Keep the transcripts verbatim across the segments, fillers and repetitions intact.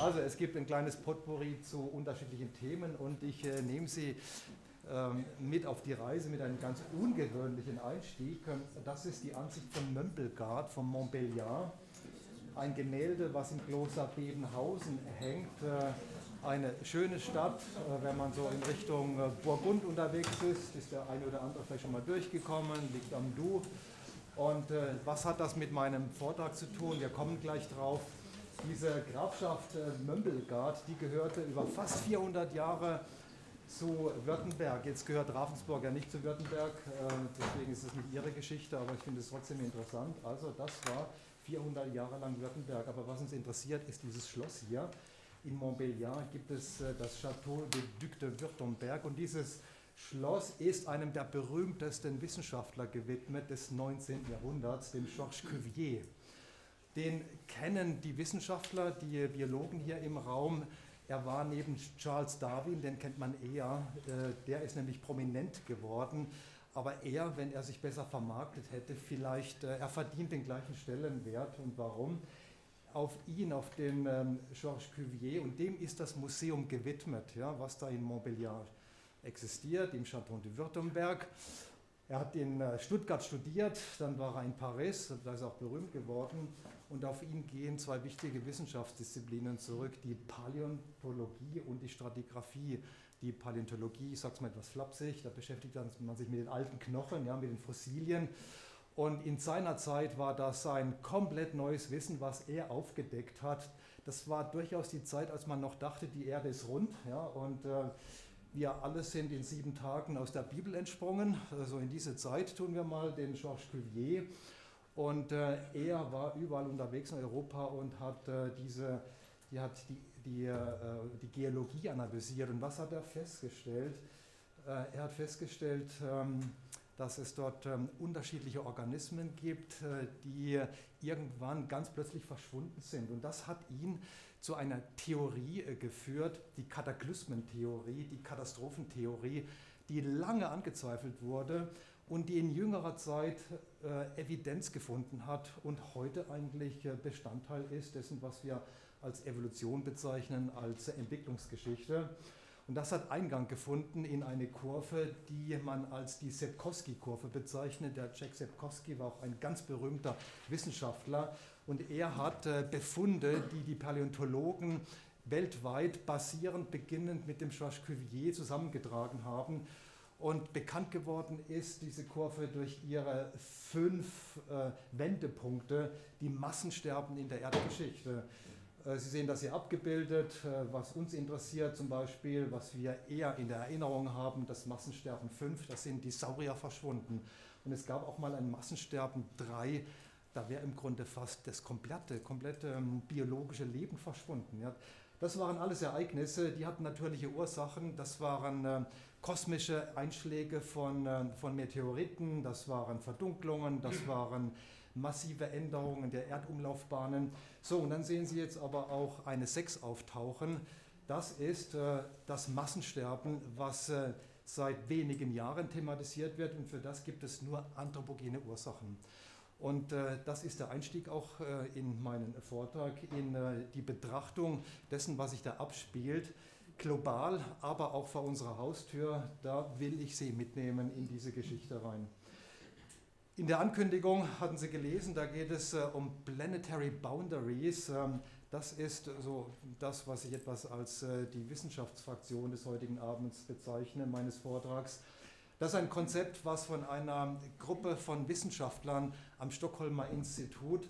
Also es gibt ein kleines Potpourri zu unterschiedlichen Themen und ich äh, nehme Sie ähm, mit auf die Reise mit einem ganz ungewöhnlichen Einstieg. Das ist die Ansicht von Mömpelgard, von Montbéliard. Ein Gemälde, was im Kloster Bebenhausen hängt. Äh, eine schöne Stadt, äh, wenn man so in Richtung äh, Burgund unterwegs ist, ist der eine oder andere vielleicht schon mal durchgekommen, liegt am Du. Und äh, was hat das mit meinem Vortrag zu tun? Wir kommen gleich drauf. Diese Grafschaft äh, Mömpelgard, die gehörte über fast vierhundert Jahre zu Württemberg. Jetzt gehört Ravensburg ja nicht zu Württemberg, äh, deswegen ist es nicht ihre Geschichte, aber ich finde es trotzdem interessant. Also das war vierhundert Jahre lang Württemberg. Aber was uns interessiert, ist dieses Schloss hier. In Montbéliard gibt es äh, das Château de Duc de Württemberg und dieses Schloss ist einem der berühmtesten Wissenschaftler gewidmet des neunzehnten Jahrhunderts, dem Georges Cuvier. Den kennen die Wissenschaftler, die Biologen hier im Raum. Er war neben Charles Darwin, den kennt man eher, äh, der ist nämlich prominent geworden. Aber er, wenn er sich besser vermarktet hätte, vielleicht, äh, er verdient den gleichen Stellenwert. Und warum? Auf ihn, auf den ähm, Georges Cuvier, und dem ist das Museum gewidmet, ja, was da in Montbéliard existiert, im Château de Württemberg. Er hat in äh, Stuttgart studiert, dann war er in Paris, da ist er auch berühmt geworden. Und auf ihn gehen zwei wichtige Wissenschaftsdisziplinen zurück, die Paläontologie und die Stratigraphie. Die Paläontologie, ich sage es mal etwas flapsig, da beschäftigt man sich mit den alten Knochen, ja, mit den Fossilien. Und in seiner Zeit war das ein komplett neues Wissen, was er aufgedeckt hat. Das war durchaus die Zeit, als man noch dachte, die Erde ist rund. Ja, und äh, wir alle sind in sieben Tagen aus der Bibel entsprungen. Also in diese Zeit tun wir mal den Georges Cuvier. Und äh, er war überall unterwegs in Europa und hat äh, diese, die hat die Die, äh, die Geologie analysiert. Und was hat er festgestellt? Äh, er hat festgestellt, ähm, dass es dort ähm, unterschiedliche Organismen gibt, äh, die irgendwann ganz plötzlich verschwunden sind. Und das hat ihn zu einer Theorie äh, geführt, die Kataklysmentheorie, die Katastrophentheorie, die lange angezweifelt wurde und die in jüngerer Zeit äh, Evidenz gefunden hat und heute eigentlich äh, Bestandteil ist dessen, was wir als Evolution bezeichnen, als Entwicklungsgeschichte. Und das hat Eingang gefunden in eine Kurve, die man als die Sepkoski-Kurve bezeichnet. Der Jack Sepkoski war auch ein ganz berühmter Wissenschaftler und er hat äh, Befunde, die die Paläontologen weltweit basierend, beginnend mit dem Georges Cuvier zusammengetragen haben. Und bekannt geworden ist diese Kurve durch ihre fünf äh, Wendepunkte, die Massensterben in der Erdgeschichte. Sie sehen das hier abgebildet, was uns interessiert, zum Beispiel, was wir eher in der Erinnerung haben, das Massensterben fünf, das sind die Saurier verschwunden. Und es gab auch mal ein Massensterben drei, da wäre im Grunde fast das komplette, komplette ähm, biologische Leben verschwunden. Ja. Das waren alles Ereignisse, die hatten natürliche Ursachen, das waren äh, kosmische Einschläge von, äh, von Meteoriten, das waren Verdunklungen, das waren massive Änderungen der Erdumlaufbahnen. So, und dann sehen Sie jetzt aber auch eine sechs auftauchen. Das ist äh, das Massensterben, was äh, seit wenigen Jahren thematisiert wird und für das gibt es nur anthropogene Ursachen. Und äh, das ist der Einstieg auch äh, in meinen Vortrag, in äh, die Betrachtung dessen, was sich da abspielt, global, aber auch vor unserer Haustür. Da will ich Sie mitnehmen in diese Geschichte rein. In der Ankündigung hatten Sie gelesen, da geht es äh, um Planetary Boundaries. Ähm, das ist so das, was ich etwas als äh, die Wissenschaftsfraktion des heutigen Abends bezeichne, meines Vortrags. Das ist ein Konzept, was von einer Gruppe von Wissenschaftlern am Stockholmer Institut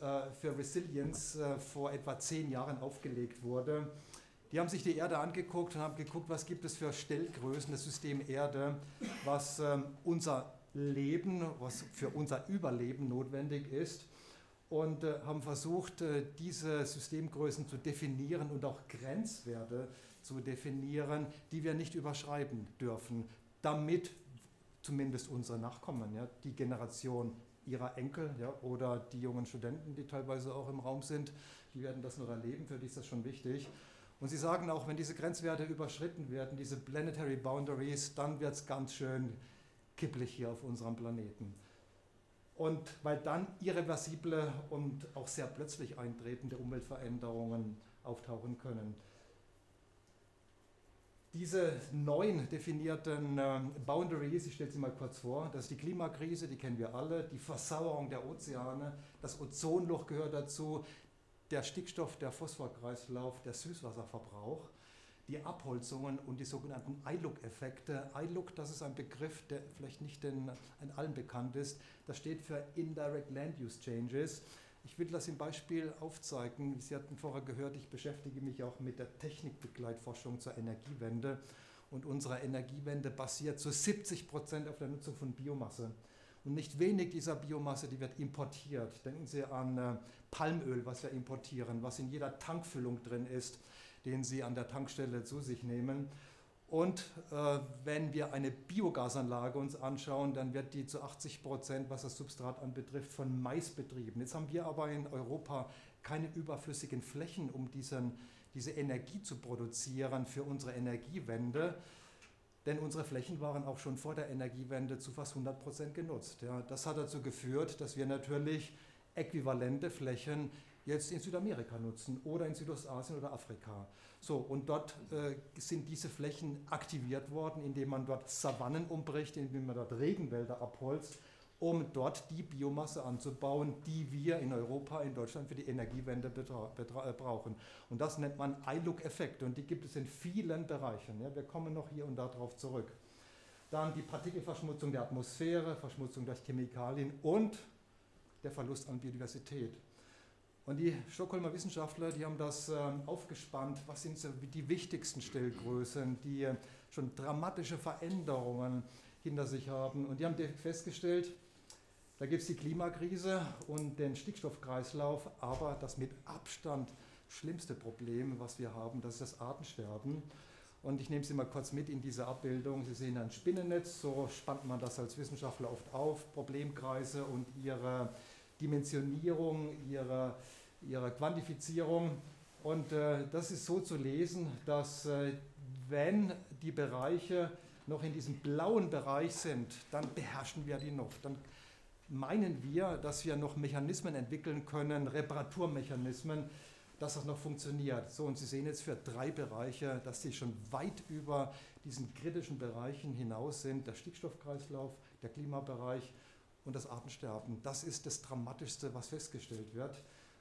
äh, für Resilience äh, vor etwa zehn Jahren aufgelegt wurde. Die haben sich die Erde angeguckt und haben geguckt, was gibt es für Stellgrößen des Systems Erde, was ähm, unser Leben, was für unser Überleben notwendig ist, und äh, haben versucht, äh, diese Systemgrößen zu definieren und auch Grenzwerte zu definieren, die wir nicht überschreiten dürfen, damit zumindest unsere Nachkommen, ja, die Generation ihrer Enkel, ja, oder die jungen Studenten, die teilweise auch im Raum sind, die werden das noch erleben, für die ist das schon wichtig. Und sie sagen auch, wenn diese Grenzwerte überschritten werden, diese Planetary Boundaries, dann wird es ganz schön kippelig hier auf unserem Planeten. Und weil dann irreversible und auch sehr plötzlich eintretende Umweltveränderungen auftauchen können. Diese neuen definierten äh, Boundaries, ich stelle sie mal kurz vor, das ist die Klimakrise, die kennen wir alle, die Versauerung der Ozeane, das Ozonloch gehört dazu, der Stickstoff, der Phosphorkreislauf, der Süßwasserverbrauch, die Abholzungen und die sogenannten I L U C-Effekte. I L U C, das ist ein Begriff, der vielleicht nicht in, in allen bekannt ist, das steht für Indirect Land Use Changes. Ich will das im Beispiel aufzeigen. Sie hatten vorher gehört, ich beschäftige mich auch mit der Technikbegleitforschung zur Energiewende. Und unsere Energiewende basiert zu siebzig Prozent auf der Nutzung von Biomasse. Und nicht wenig dieser Biomasse, die wird importiert. Denken Sie an äh, Palmöl, was wir importieren, was in jeder Tankfüllung drin ist, den Sie an der Tankstelle zu sich nehmen. Und äh, wenn wir eine Biogasanlage uns anschauen, dann wird die zu achtzig Prozent, was das Substrat anbetrifft, von Mais betrieben. Jetzt haben wir aber in Europa keine überflüssigen Flächen, um diesen, diese Energie zu produzieren für unsere Energiewende. Denn unsere Flächen waren auch schon vor der Energiewende zu fast hundert Prozent genutzt. Ja, das hat dazu geführt, dass wir natürlich äquivalente Flächen jetzt in Südamerika nutzen oder in Südostasien oder Afrika. So, und dort äh, sind diese Flächen aktiviert worden, indem man dort Savannen umbricht, indem man dort Regenwälder abholzt, um dort die Biomasse anzubauen, die wir in Europa, in Deutschland für die Energiewende brauchen. Und das nennt man I L U C-Effekte und die gibt es in vielen Bereichen. Ja, wir kommen noch hier und da drauf zurück. Dann die Partikelverschmutzung der Atmosphäre, Verschmutzung durch Chemikalien und der Verlust an Biodiversität. Und die Stockholmer Wissenschaftler, die haben das äh, aufgespannt, was sind so die wichtigsten Stellgrößen, die äh, schon dramatische Veränderungen hinter sich haben. Und die haben festgestellt, da gibt es die Klimakrise und den Stickstoffkreislauf, aber das mit Abstand schlimmste Problem, was wir haben, das ist das Artensterben. Und ich nehme Sie mal kurz mit in diese Abbildung. Sie sehen ein Spinnennetz, so spannt man das als Wissenschaftler oft auf, Problemkreise und ihre Dimensionierung, ihrer, ihrer Quantifizierung. Und äh, das ist so zu lesen, dass äh, wenn die Bereiche noch in diesem blauen Bereich sind, dann beherrschen wir die noch. Dann meinen wir, dass wir noch Mechanismen entwickeln können, Reparaturmechanismen, dass das noch funktioniert. So, und Sie sehen jetzt für drei Bereiche, dass die schon weit über diesen kritischen Bereichen hinaus sind, der Stickstoffkreislauf, der Klimabereich und das Artensterben. Das ist das Dramatischste, was festgestellt wird.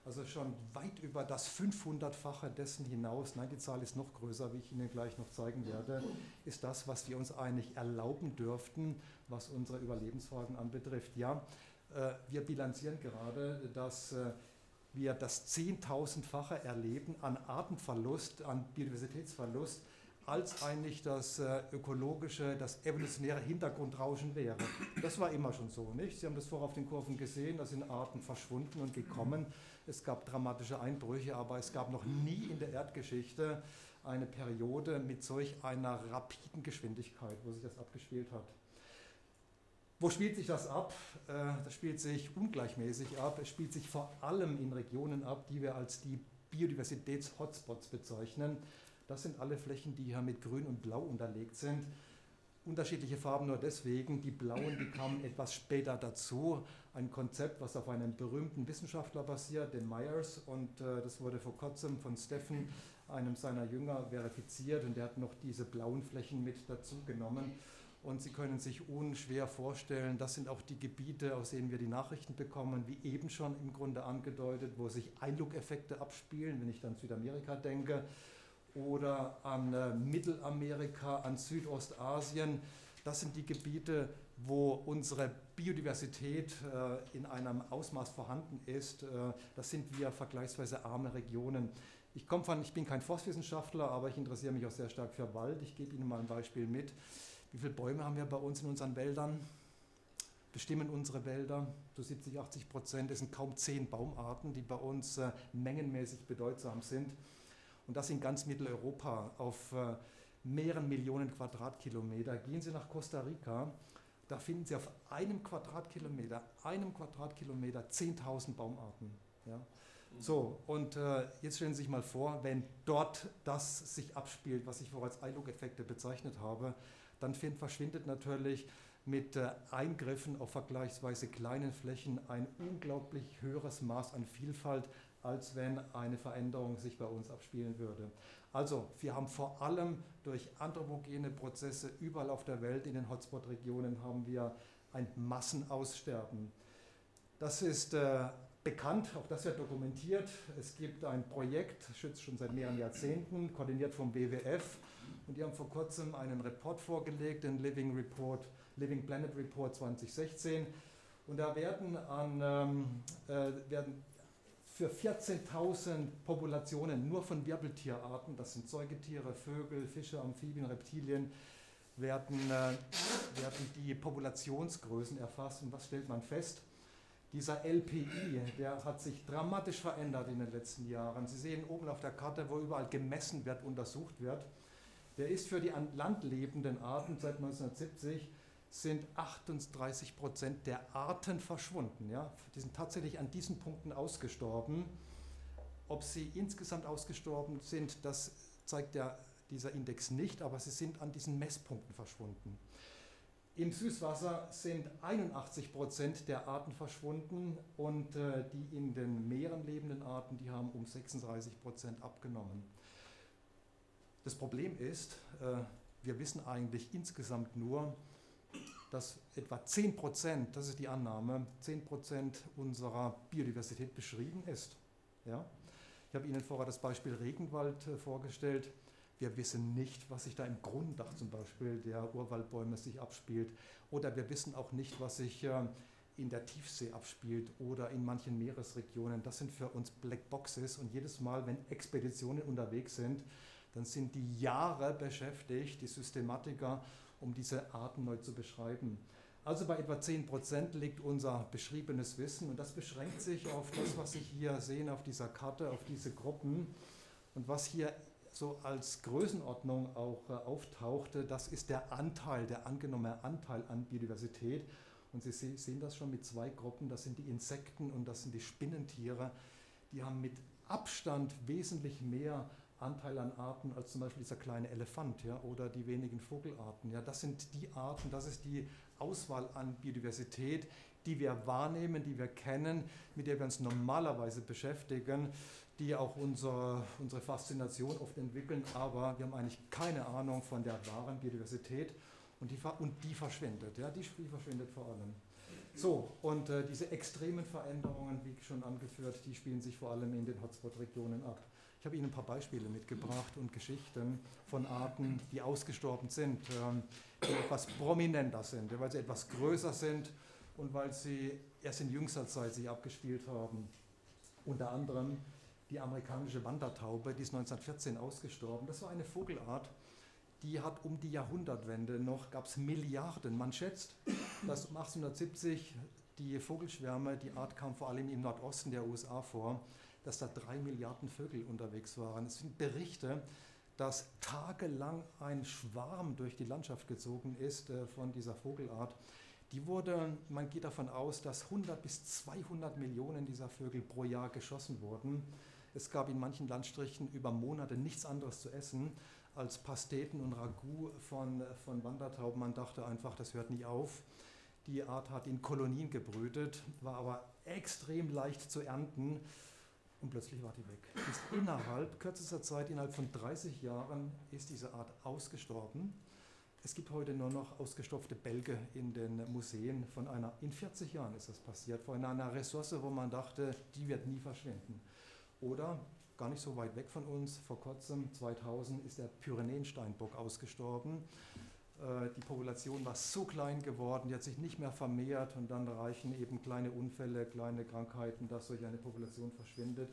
Also schon weit über das fünfhundertfache dessen hinaus, nein, die Zahl ist noch größer, wie ich Ihnen gleich noch zeigen werde, ist das, was wir uns eigentlich erlauben dürften, was unsere Überlebensfragen anbetrifft. Ja, äh, wir bilanzieren gerade, dass äh, wir das zehntausendfache erleben an Artenverlust, an Biodiversitätsverlust, als eigentlich das äh, ökologische, das evolutionäre Hintergrundrauschen wäre. Das war immer schon so, nicht? Sie haben das vorher auf den Kurven gesehen, da sind Arten verschwunden und gekommen. Es gab dramatische Einbrüche, aber es gab noch nie in der Erdgeschichte eine Periode mit solch einer rapiden Geschwindigkeit, wo sich das abgespielt hat. Wo spielt sich das ab? Äh, das spielt sich ungleichmäßig ab. Es spielt sich vor allem in Regionen ab, die wir als die Biodiversitäts-Hotspots bezeichnen. Das sind alle Flächen, die hier mit grün und blau unterlegt sind. Unterschiedliche Farben nur deswegen. Die blauen, die kamen etwas später dazu. Ein Konzept, was auf einem berühmten Wissenschaftler basiert, dem Myers. Und äh, das wurde vor kurzem von Steffen, einem seiner Jünger, verifiziert. Und der hat noch diese blauen Flächen mit dazu genommen. Und Sie können sich unschwer vorstellen, das sind auch die Gebiete, aus denen wir die Nachrichten bekommen, wie eben schon im Grunde angedeutet, wo sich I L U C-Effekte abspielen, wenn ich dann Südamerika denke. Oder an äh, Mittelamerika, an Südostasien. Das sind die Gebiete, wo unsere Biodiversität äh, in einem Ausmaß vorhanden ist. Äh, das sind wir vergleichsweise arme Regionen. Ich komme von, ich bin kein Forstwissenschaftler, aber ich interessiere mich auch sehr stark für Wald. Ich gebe Ihnen mal ein Beispiel mit. Wie viele Bäume haben wir bei uns in unseren Wäldern? Bestimmen unsere Wälder zu siebzig, achtzig Prozent. Es sind kaum zehn Baumarten, die bei uns äh, mengenmäßig bedeutsam sind. Und das in ganz Mitteleuropa auf äh, mehreren Millionen Quadratkilometer. Gehen Sie nach Costa Rica, da finden Sie auf einem Quadratkilometer, einem Quadratkilometer zehntausend Baumarten. Ja? So, und äh, jetzt stellen Sie sich mal vor, wenn dort das sich abspielt, was ich vorher als I L U C-Effekte bezeichnet habe, dann verschwindet natürlich mit Eingriffen auf vergleichsweise kleinen Flächen ein unglaublich höheres Maß an Vielfalt, als wenn eine Veränderung sich bei uns abspielen würde. Also wir haben vor allem durch anthropogene Prozesse überall auf der Welt, in den Hotspot-Regionen, haben wir ein Massenaussterben. Das ist äh, bekannt, auch das wird dokumentiert. Es gibt ein Projekt, schützt schon seit mehreren Jahrzehnten, koordiniert vom W W F. Und die haben vor kurzem einen Report vorgelegt, den Living, Report, Living Planet Report zwanzig sechzehn. Und da werden, an, ähm, äh, werden für vierzehntausend Populationen nur von Wirbeltierarten, das sind Säugetiere, Vögel, Fische, Amphibien, Reptilien, werden, äh, werden die Populationsgrößen erfasst. Und was stellt man fest? Dieser L P I, der hat sich dramatisch verändert in den letzten Jahren. Sie sehen oben auf der Karte, wo überall gemessen wird, untersucht wird. Der ist für die an Land lebenden Arten seit neunzehnhundertsiebzig sind achtunddreißig Prozent der Arten verschwunden. Ja? Die sind tatsächlich an diesen Punkten ausgestorben. Ob sie insgesamt ausgestorben sind, das zeigt ja dieser Index nicht, aber sie sind an diesen Messpunkten verschwunden. Im Süßwasser sind einundachtzig Prozent der Arten verschwunden und äh, die in den Meeren lebenden Arten, die haben um sechsunddreißig Prozent abgenommen. Das Problem ist, äh, wir wissen eigentlich insgesamt nur, dass etwa zehn Prozent, das ist die Annahme, zehn Prozent unserer Biodiversität beschrieben ist. Ja? Ich habe Ihnen vorher das Beispiel Regenwald äh, vorgestellt. Wir wissen nicht, was sich da im Grunddach zum Beispiel der Urwaldbäume sich abspielt. Oder wir wissen auch nicht, was sich in der Tiefsee abspielt oder in manchen Meeresregionen. Das sind für uns Blackboxes. Und jedes Mal, wenn Expeditionen unterwegs sind, dann sind die Jahre beschäftigt, die Systematiker, um diese Arten neu zu beschreiben. Also bei etwa zehn Prozent liegt unser beschriebenes Wissen. Und das beschränkt sich auf das, was Sie hier sehen auf dieser Karte, auf diese Gruppen. Und was hier so als Größenordnung auch äh, auftauchte, das ist der Anteil, der angenommene Anteil an Biodiversität. Und Sie se sehen das schon mit zwei Gruppen, das sind die Insekten und das sind die Spinnentiere. Die haben mit Abstand wesentlich mehr Anteil an Arten als zum Beispiel dieser kleine Elefant, ja, oder die wenigen Vogelarten. Ja. Das sind die Arten, das ist die Auswahl an Biodiversität, die wir wahrnehmen, die wir kennen, mit der wir uns normalerweise beschäftigen, die auch unsere, unsere Faszination oft entwickeln, aber wir haben eigentlich keine Ahnung von der wahren Biodiversität und die, und die verschwindet, ja, die, die verschwindet vor allem. So, und äh, diese extremen Veränderungen, wie schon angeführt, die spielen sich vor allem in den Hotspot-Regionen ab. Ich habe Ihnen ein paar Beispiele mitgebracht und Geschichten von Arten, die ausgestorben sind, ähm, die etwas prominenter sind, weil sie etwas größer sind, und weil sie erst in jüngster Zeit sich abgespielt haben. Unter anderem die amerikanische Wandertaube, die ist neunzehnhundertvierzehn ausgestorben. Das war eine Vogelart, die hat um die Jahrhundertwende noch, gab es Milliarden. Man schätzt, dass um achtzehnhundertsiebzig die Vogelschwärme, die Art kam vor allem im Nordosten der U S A vor, dass da drei Milliarden Vögel unterwegs waren. Es sind Berichte, dass tagelang ein Schwarm durch die Landschaft gezogen ist äh, von dieser Vogelart. Die wurde, man geht davon aus, dass hundert bis zweihundert Millionen dieser Vögel pro Jahr geschossen wurden. Es gab in manchen Landstrichen über Monate nichts anderes zu essen als Pasteten und Ragout von, von Wandertauben. Man dachte einfach, das hört nie auf. Die Art hat in Kolonien gebrütet, war aber extrem leicht zu ernten und plötzlich war die weg. Ist innerhalb kürzester Zeit, innerhalb von dreißig Jahren, ist diese Art ausgestorben. Es gibt heute nur noch ausgestopfte Bälge in den Museen. Von einer, in vierzig Jahren ist das passiert, von einer Ressource, wo man dachte, die wird nie verschwinden. Oder, gar nicht so weit weg von uns, vor kurzem, zweitausend, ist der Pyrenäensteinbock ausgestorben. Äh, die Population war so klein geworden, die hat sich nicht mehr vermehrt. Und dann reichen eben kleine Unfälle, kleine Krankheiten, dass solch eine Population verschwindet.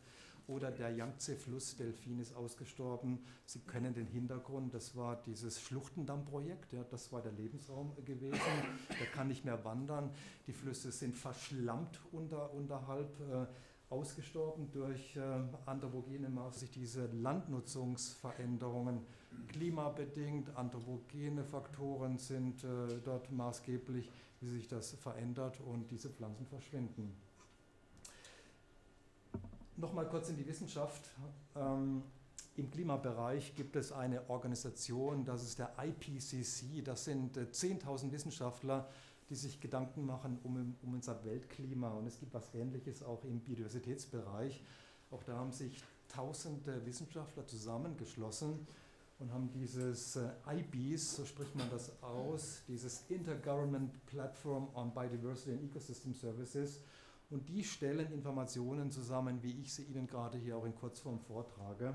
Oder der Yangtze-Flussdelfin ist ausgestorben. Sie kennen den Hintergrund, das war dieses Schluchtendammprojekt, ja, das war der Lebensraum gewesen, der kann nicht mehr wandern. Die Flüsse sind verschlammt unter, unterhalb, äh, ausgestorben durch äh, anthropogene Maßnahmen. Sich diese Landnutzungsveränderungen klimabedingt, anthropogene Faktoren sind äh, dort maßgeblich, wie sich das verändert und diese Pflanzen verschwinden. Nochmal kurz in die Wissenschaft. Ähm, Im Klimabereich gibt es eine Organisation, das ist der I P C C. Das sind zehntausend Wissenschaftler, die sich Gedanken machen um, um unser Weltklima. Und es gibt was Ähnliches auch im Biodiversitätsbereich. Auch da haben sich tausende Wissenschaftler zusammengeschlossen und haben dieses I B C, so spricht man das aus, dieses Intergovernment Platform on Biodiversity and Ecosystem Services. Und die stellen Informationen zusammen, wie ich sie Ihnen gerade hier auch in Kurzform vortrage.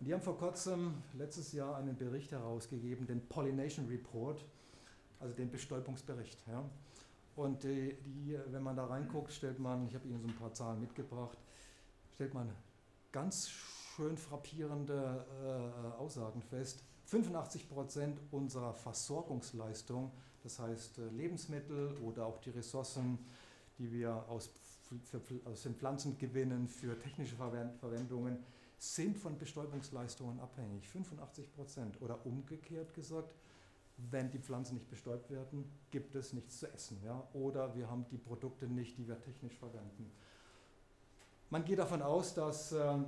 Und die haben vor kurzem, letztes Jahr, einen Bericht herausgegeben, den Pollination Report, also den Bestäubungsbericht. Ja. Und die, die, wenn man da reinguckt, stellt man, ich habe Ihnen so ein paar Zahlen mitgebracht, stellt man ganz schön frappierende äh, Aussagen fest. fünfundachtzig Prozent unserer Versorgungsleistung, das heißt Lebensmittel oder auch die Ressourcen, die wir aus, für, aus den Pflanzen gewinnen, für technische Verwendungen, sind von Bestäubungsleistungen abhängig. fünfundachtzig Prozent. Oder umgekehrt gesagt, wenn die Pflanzen nicht bestäubt werden, gibt es nichts zu essen. Ja? Oder wir haben die Produkte nicht, die wir technisch verwenden. Man geht davon aus, dass äh,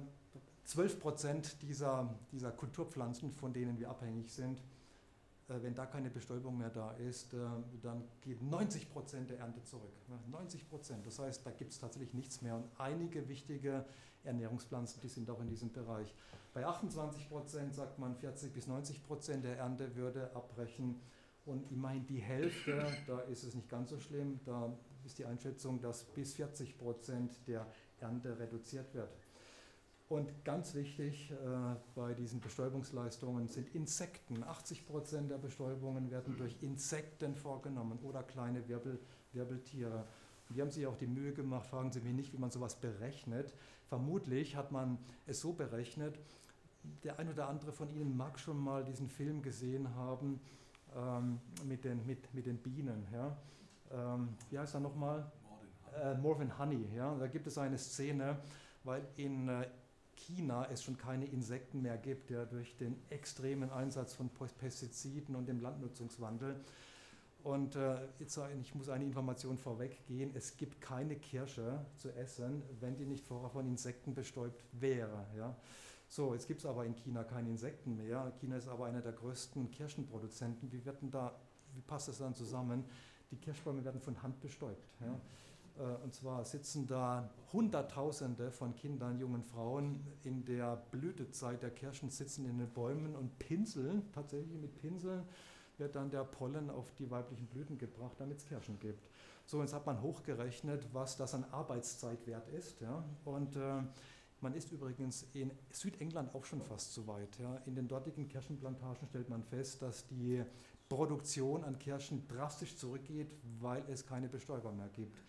zwölf Prozent dieser, dieser Kulturpflanzen, von denen wir abhängig sind, wenn da keine Bestäubung mehr da ist, dann geht neunzig Prozent der Ernte zurück. neunzig Prozent, das heißt, da gibt es tatsächlich nichts mehr. Und einige wichtige Ernährungspflanzen, die sind auch in diesem Bereich. Bei achtundzwanzig Prozent sagt man, vierzig bis neunzig Prozent der Ernte würde abbrechen. Und immerhin die Hälfte, da ist es nicht ganz so schlimm, da ist die Einschätzung, dass bis vierzig Prozent der Ernte reduziert wird. Und ganz wichtig äh, bei diesen Bestäubungsleistungen sind Insekten. achtzig Prozent der Bestäubungen werden durch Insekten vorgenommen oder kleine Wirbel, Wirbeltiere. Und die haben sich auch die Mühe gemacht, fragen Sie mich nicht, wie man sowas berechnet. Vermutlich hat man es so berechnet, der ein oder andere von Ihnen mag schon mal diesen Film gesehen haben ähm, mit, den, mit, mit den Bienen. Ja? Ähm, wie heißt er nochmal? More, äh, More Than Honey. Ja? Da gibt es eine Szene, weil in äh, China es schon keine Insekten mehr gibt, ja, durch den extremen Einsatz von Pestiziden und dem Landnutzungswandel. Und äh, jetzt, ich muss eine Information vorweggehen, es gibt keine Kirsche zu essen, wenn die nicht vorher von Insekten bestäubt wäre. Ja. So, jetzt gibt es aber in China keine Insekten mehr. China ist aber einer der größten Kirschenproduzenten. Wie, wird denn da, wie passt das dann zusammen? Die Kirschbäume werden von Hand bestäubt. Ja. Mhm. Und zwar sitzen da Hunderttausende von Kindern, jungen Frauen in der Blütezeit der Kirschen, sitzen in den Bäumen und pinseln, tatsächlich mit Pinseln wird dann der Pollen auf die weiblichen Blüten gebracht, damit es Kirschen gibt. So, jetzt hat man hochgerechnet, was das an Arbeitszeit wert ist. Ja? Und äh, man ist übrigens in Südengland auch schon fast so weit. Ja? In den dortigen Kirschenplantagen stellt man fest, dass die Produktion an Kirschen drastisch zurückgeht, weil es keine Bestäuber mehr gibt.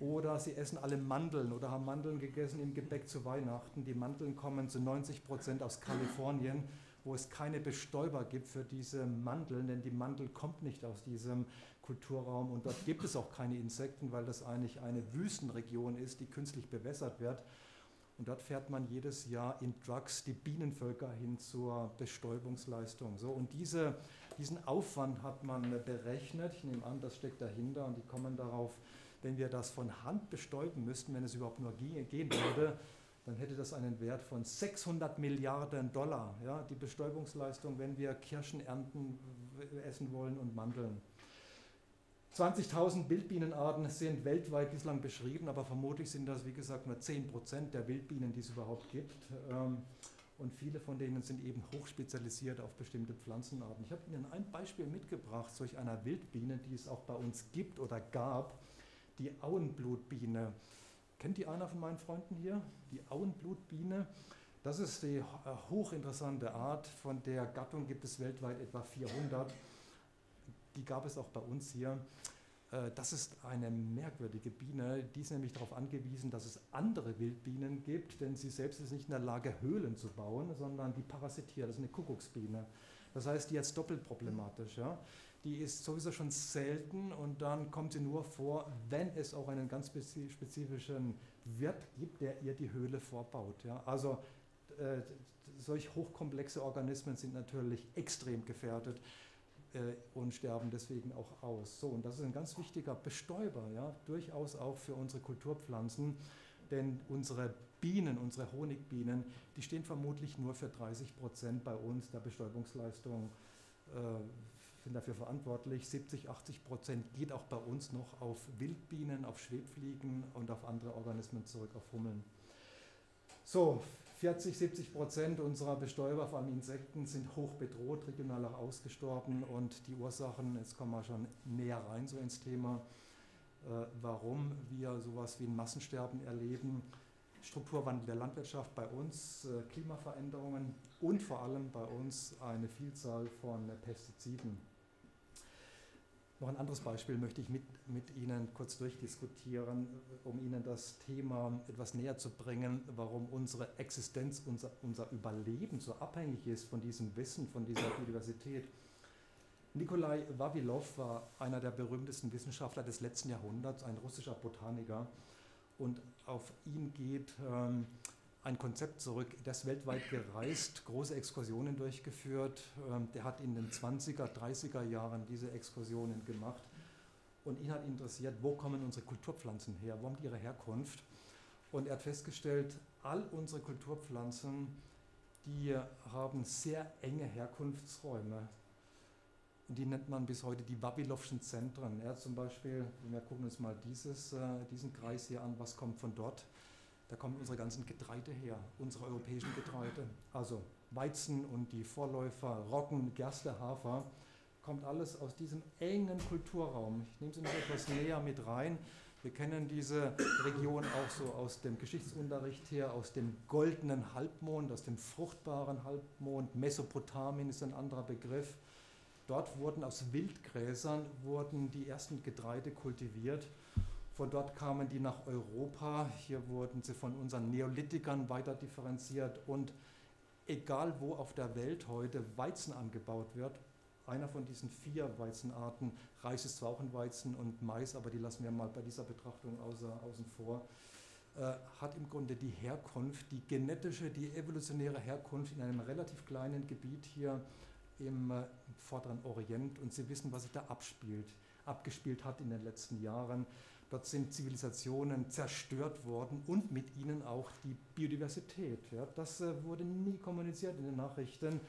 Oder sie essen alle Mandeln oder haben Mandeln gegessen im Gebäck zu Weihnachten. Die Mandeln kommen zu neunzig Prozent aus Kalifornien, wo es keine Bestäuber gibt für diese Mandeln, denn die Mandel kommt nicht aus diesem Kulturraum und dort gibt es auch keine Insekten, weil das eigentlich eine Wüstenregion ist, die künstlich bewässert wird. Und dort fährt man jedes Jahr in Trucks die Bienenvölker hin zur Bestäubungsleistung. So, und diese, diesen Aufwand hat man berechnet. Ich nehme an, das steckt dahinter und die kommen darauf, wenn wir das von Hand bestäuben müssten, wenn es überhaupt nur gehen würde, dann hätte das einen Wert von sechshundert Milliarden Dollar. Ja, die Bestäubungsleistung, wenn wir Kirschen ernten, essen wollen und Mandeln. zwanzigtausend Wildbienenarten sind weltweit bislang beschrieben, aber vermutlich sind das, wie gesagt, nur zehn Prozent der Wildbienen, die es überhaupt gibt. Und viele von denen sind eben hochspezialisiert auf bestimmte Pflanzenarten. Ich habe Ihnen ein Beispiel mitgebracht, solch einer Wildbiene, die es auch bei uns gibt oder gab, die Auenblutbiene. Kennt die einer von meinen Freunden hier? Die Auenblutbiene. Das ist die hochinteressante Art, von der Gattung gibt es weltweit etwa vierhundert. Die gab es auch bei uns hier. Das ist eine merkwürdige Biene, die ist nämlich darauf angewiesen, dass es andere Wildbienen gibt, denn sie selbst ist nicht in der Lage, Höhlen zu bauen, sondern die parasitiert, das ist eine Kuckucksbiene. Das heißt, die ist doppelt problematisch. Ja? Die ist sowieso schon selten und dann kommt sie nur vor, wenn es auch einen ganz spezifischen Wirt gibt, der ihr die Höhle vorbaut. Ja? Also äh, solch hochkomplexe Organismen sind natürlich extrem gefährdet und sterben deswegen auch aus. So, und das ist ein ganz wichtiger Bestäuber, ja, durchaus auch für unsere Kulturpflanzen, denn unsere Bienen, unsere Honigbienen, die stehen vermutlich nur für dreißig Prozent bei uns der Bestäubungsleistung, äh, sind dafür verantwortlich. siebzig, achtzig Prozent geht auch bei uns noch auf Wildbienen, auf Schwebfliegen und auf andere Organismen zurück, auf Hummeln. So, vierzig, siebzig Prozent unserer Bestäuber, vor allem Insekten, sind hoch bedroht, regional auch ausgestorben, und die Ursachen, jetzt kommen wir schon näher rein so ins Thema, äh, warum wir sowas wie ein Massensterben erleben: Strukturwandel der Landwirtschaft bei uns, äh, Klimaveränderungen und vor allem bei uns eine Vielzahl von äh, Pestiziden. Noch ein anderes Beispiel möchte ich mit, mit Ihnen kurz durchdiskutieren, um Ihnen das Thema etwas näher zu bringen, warum unsere Existenz, unser, unser Überleben so abhängig ist von diesem Wissen, von dieser Biodiversität. Nikolai Vavilov war einer der berühmtesten Wissenschaftler des letzten Jahrhunderts, ein russischer Botaniker, und auf ihn geht ähm, ein Konzept zurück, das weltweit gereist, große Exkursionen durchgeführt. Der hat in den zwanziger, dreißiger Jahren diese Exkursionen gemacht, und ihn hat interessiert, wo kommen unsere Kulturpflanzen her, wo haben die ihre Herkunft? Und er hat festgestellt, all unsere Kulturpflanzen, die haben sehr enge Herkunftsräume. Und die nennt man bis heute die Vavilowschen Zentren. Er hat zum Beispiel, wir gucken uns mal dieses, diesen Kreis hier an, was kommt von dort? Da kommen unsere ganzen Getreide her, unsere europäischen Getreide. Also Weizen und die Vorläufer, Roggen, Gerste, Hafer, kommt alles aus diesem engen Kulturraum. Ich nehme Sie noch etwas näher mit rein. Wir kennen diese Region auch so aus dem Geschichtsunterricht her, aus dem goldenen Halbmond, aus dem fruchtbaren Halbmond. Mesopotamien ist ein anderer Begriff. Dort wurden aus Wildgräsern wurden die ersten Getreide kultiviert. Von dort kamen die nach Europa, hier wurden sie von unseren Neolithikern weiter differenziert, und egal wo auf der Welt heute Weizen angebaut wird, einer von diesen vier Weizenarten, Reis ist zwar auch ein Weizen und Mais, aber die lassen wir mal bei dieser Betrachtung außer, außen vor, äh, hat im Grunde die Herkunft, die genetische, die evolutionäre Herkunft in einem relativ kleinen Gebiet hier im äh, Vorderen Orient, und Sie wissen, was sich da abspielt, abgespielt hat in den letzten Jahren. Dort sind Zivilisationen zerstört worden und mit ihnen auch die Biodiversität. Ja, das äh, wurde nie kommuniziert in den Nachrichten,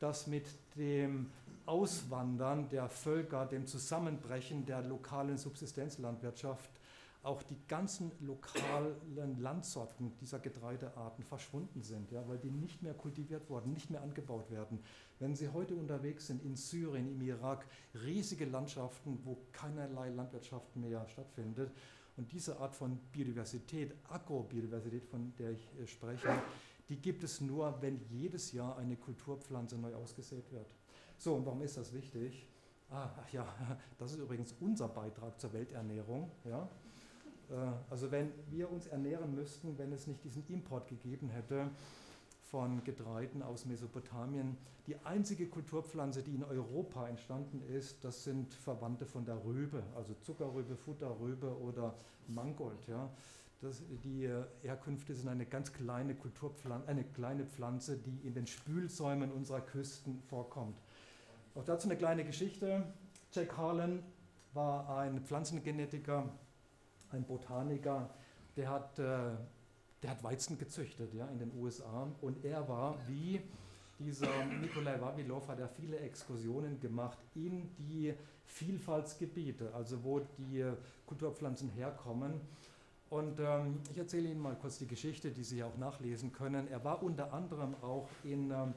dass mit dem Auswandern der Völker, dem Zusammenbrechen der lokalen Subsistenzlandwirtschaft auch die ganzen lokalen Landsorten dieser Getreidearten verschwunden sind, ja, weil die nicht mehr kultiviert wurden, nicht mehr angebaut werden. Wenn Sie heute unterwegs sind in Syrien, im Irak, riesige Landschaften, wo keinerlei Landwirtschaft mehr stattfindet. Und diese Art von Biodiversität, Agrobiodiversität, von der ich äh, spreche, die gibt es nur, wenn jedes Jahr eine Kulturpflanze neu ausgesät wird. So, und warum ist das wichtig? Ah, ach ja, das ist übrigens unser Beitrag zur Welternährung, ja. Also wenn wir uns ernähren müssten, wenn es nicht diesen Import gegeben hätte von Getreiden aus Mesopotamien. Die einzige Kulturpflanze, die in Europa entstanden ist, das sind Verwandte von der Rübe, also Zuckerrübe, Futterrübe oder Mangold. Ja. Das, die Herkünfte sind eine ganz kleine Kulturpflanze, eine kleine Pflanze, die in den Spülsäumen unserer Küsten vorkommt. Auch dazu eine kleine Geschichte. Jack Harlan war ein Pflanzengenetiker, ein Botaniker, der hat, äh, der hat Weizen gezüchtet, ja, in den U S A, und er war wie dieser Nikolai Vavilov, hat er viele Exkursionen gemacht in die Vielfaltsgebiete, also wo die Kulturpflanzen herkommen. Und ähm, ich erzähle Ihnen mal kurz die Geschichte, die Sie ja auch nachlesen können. Er war unter anderem auch in ähm,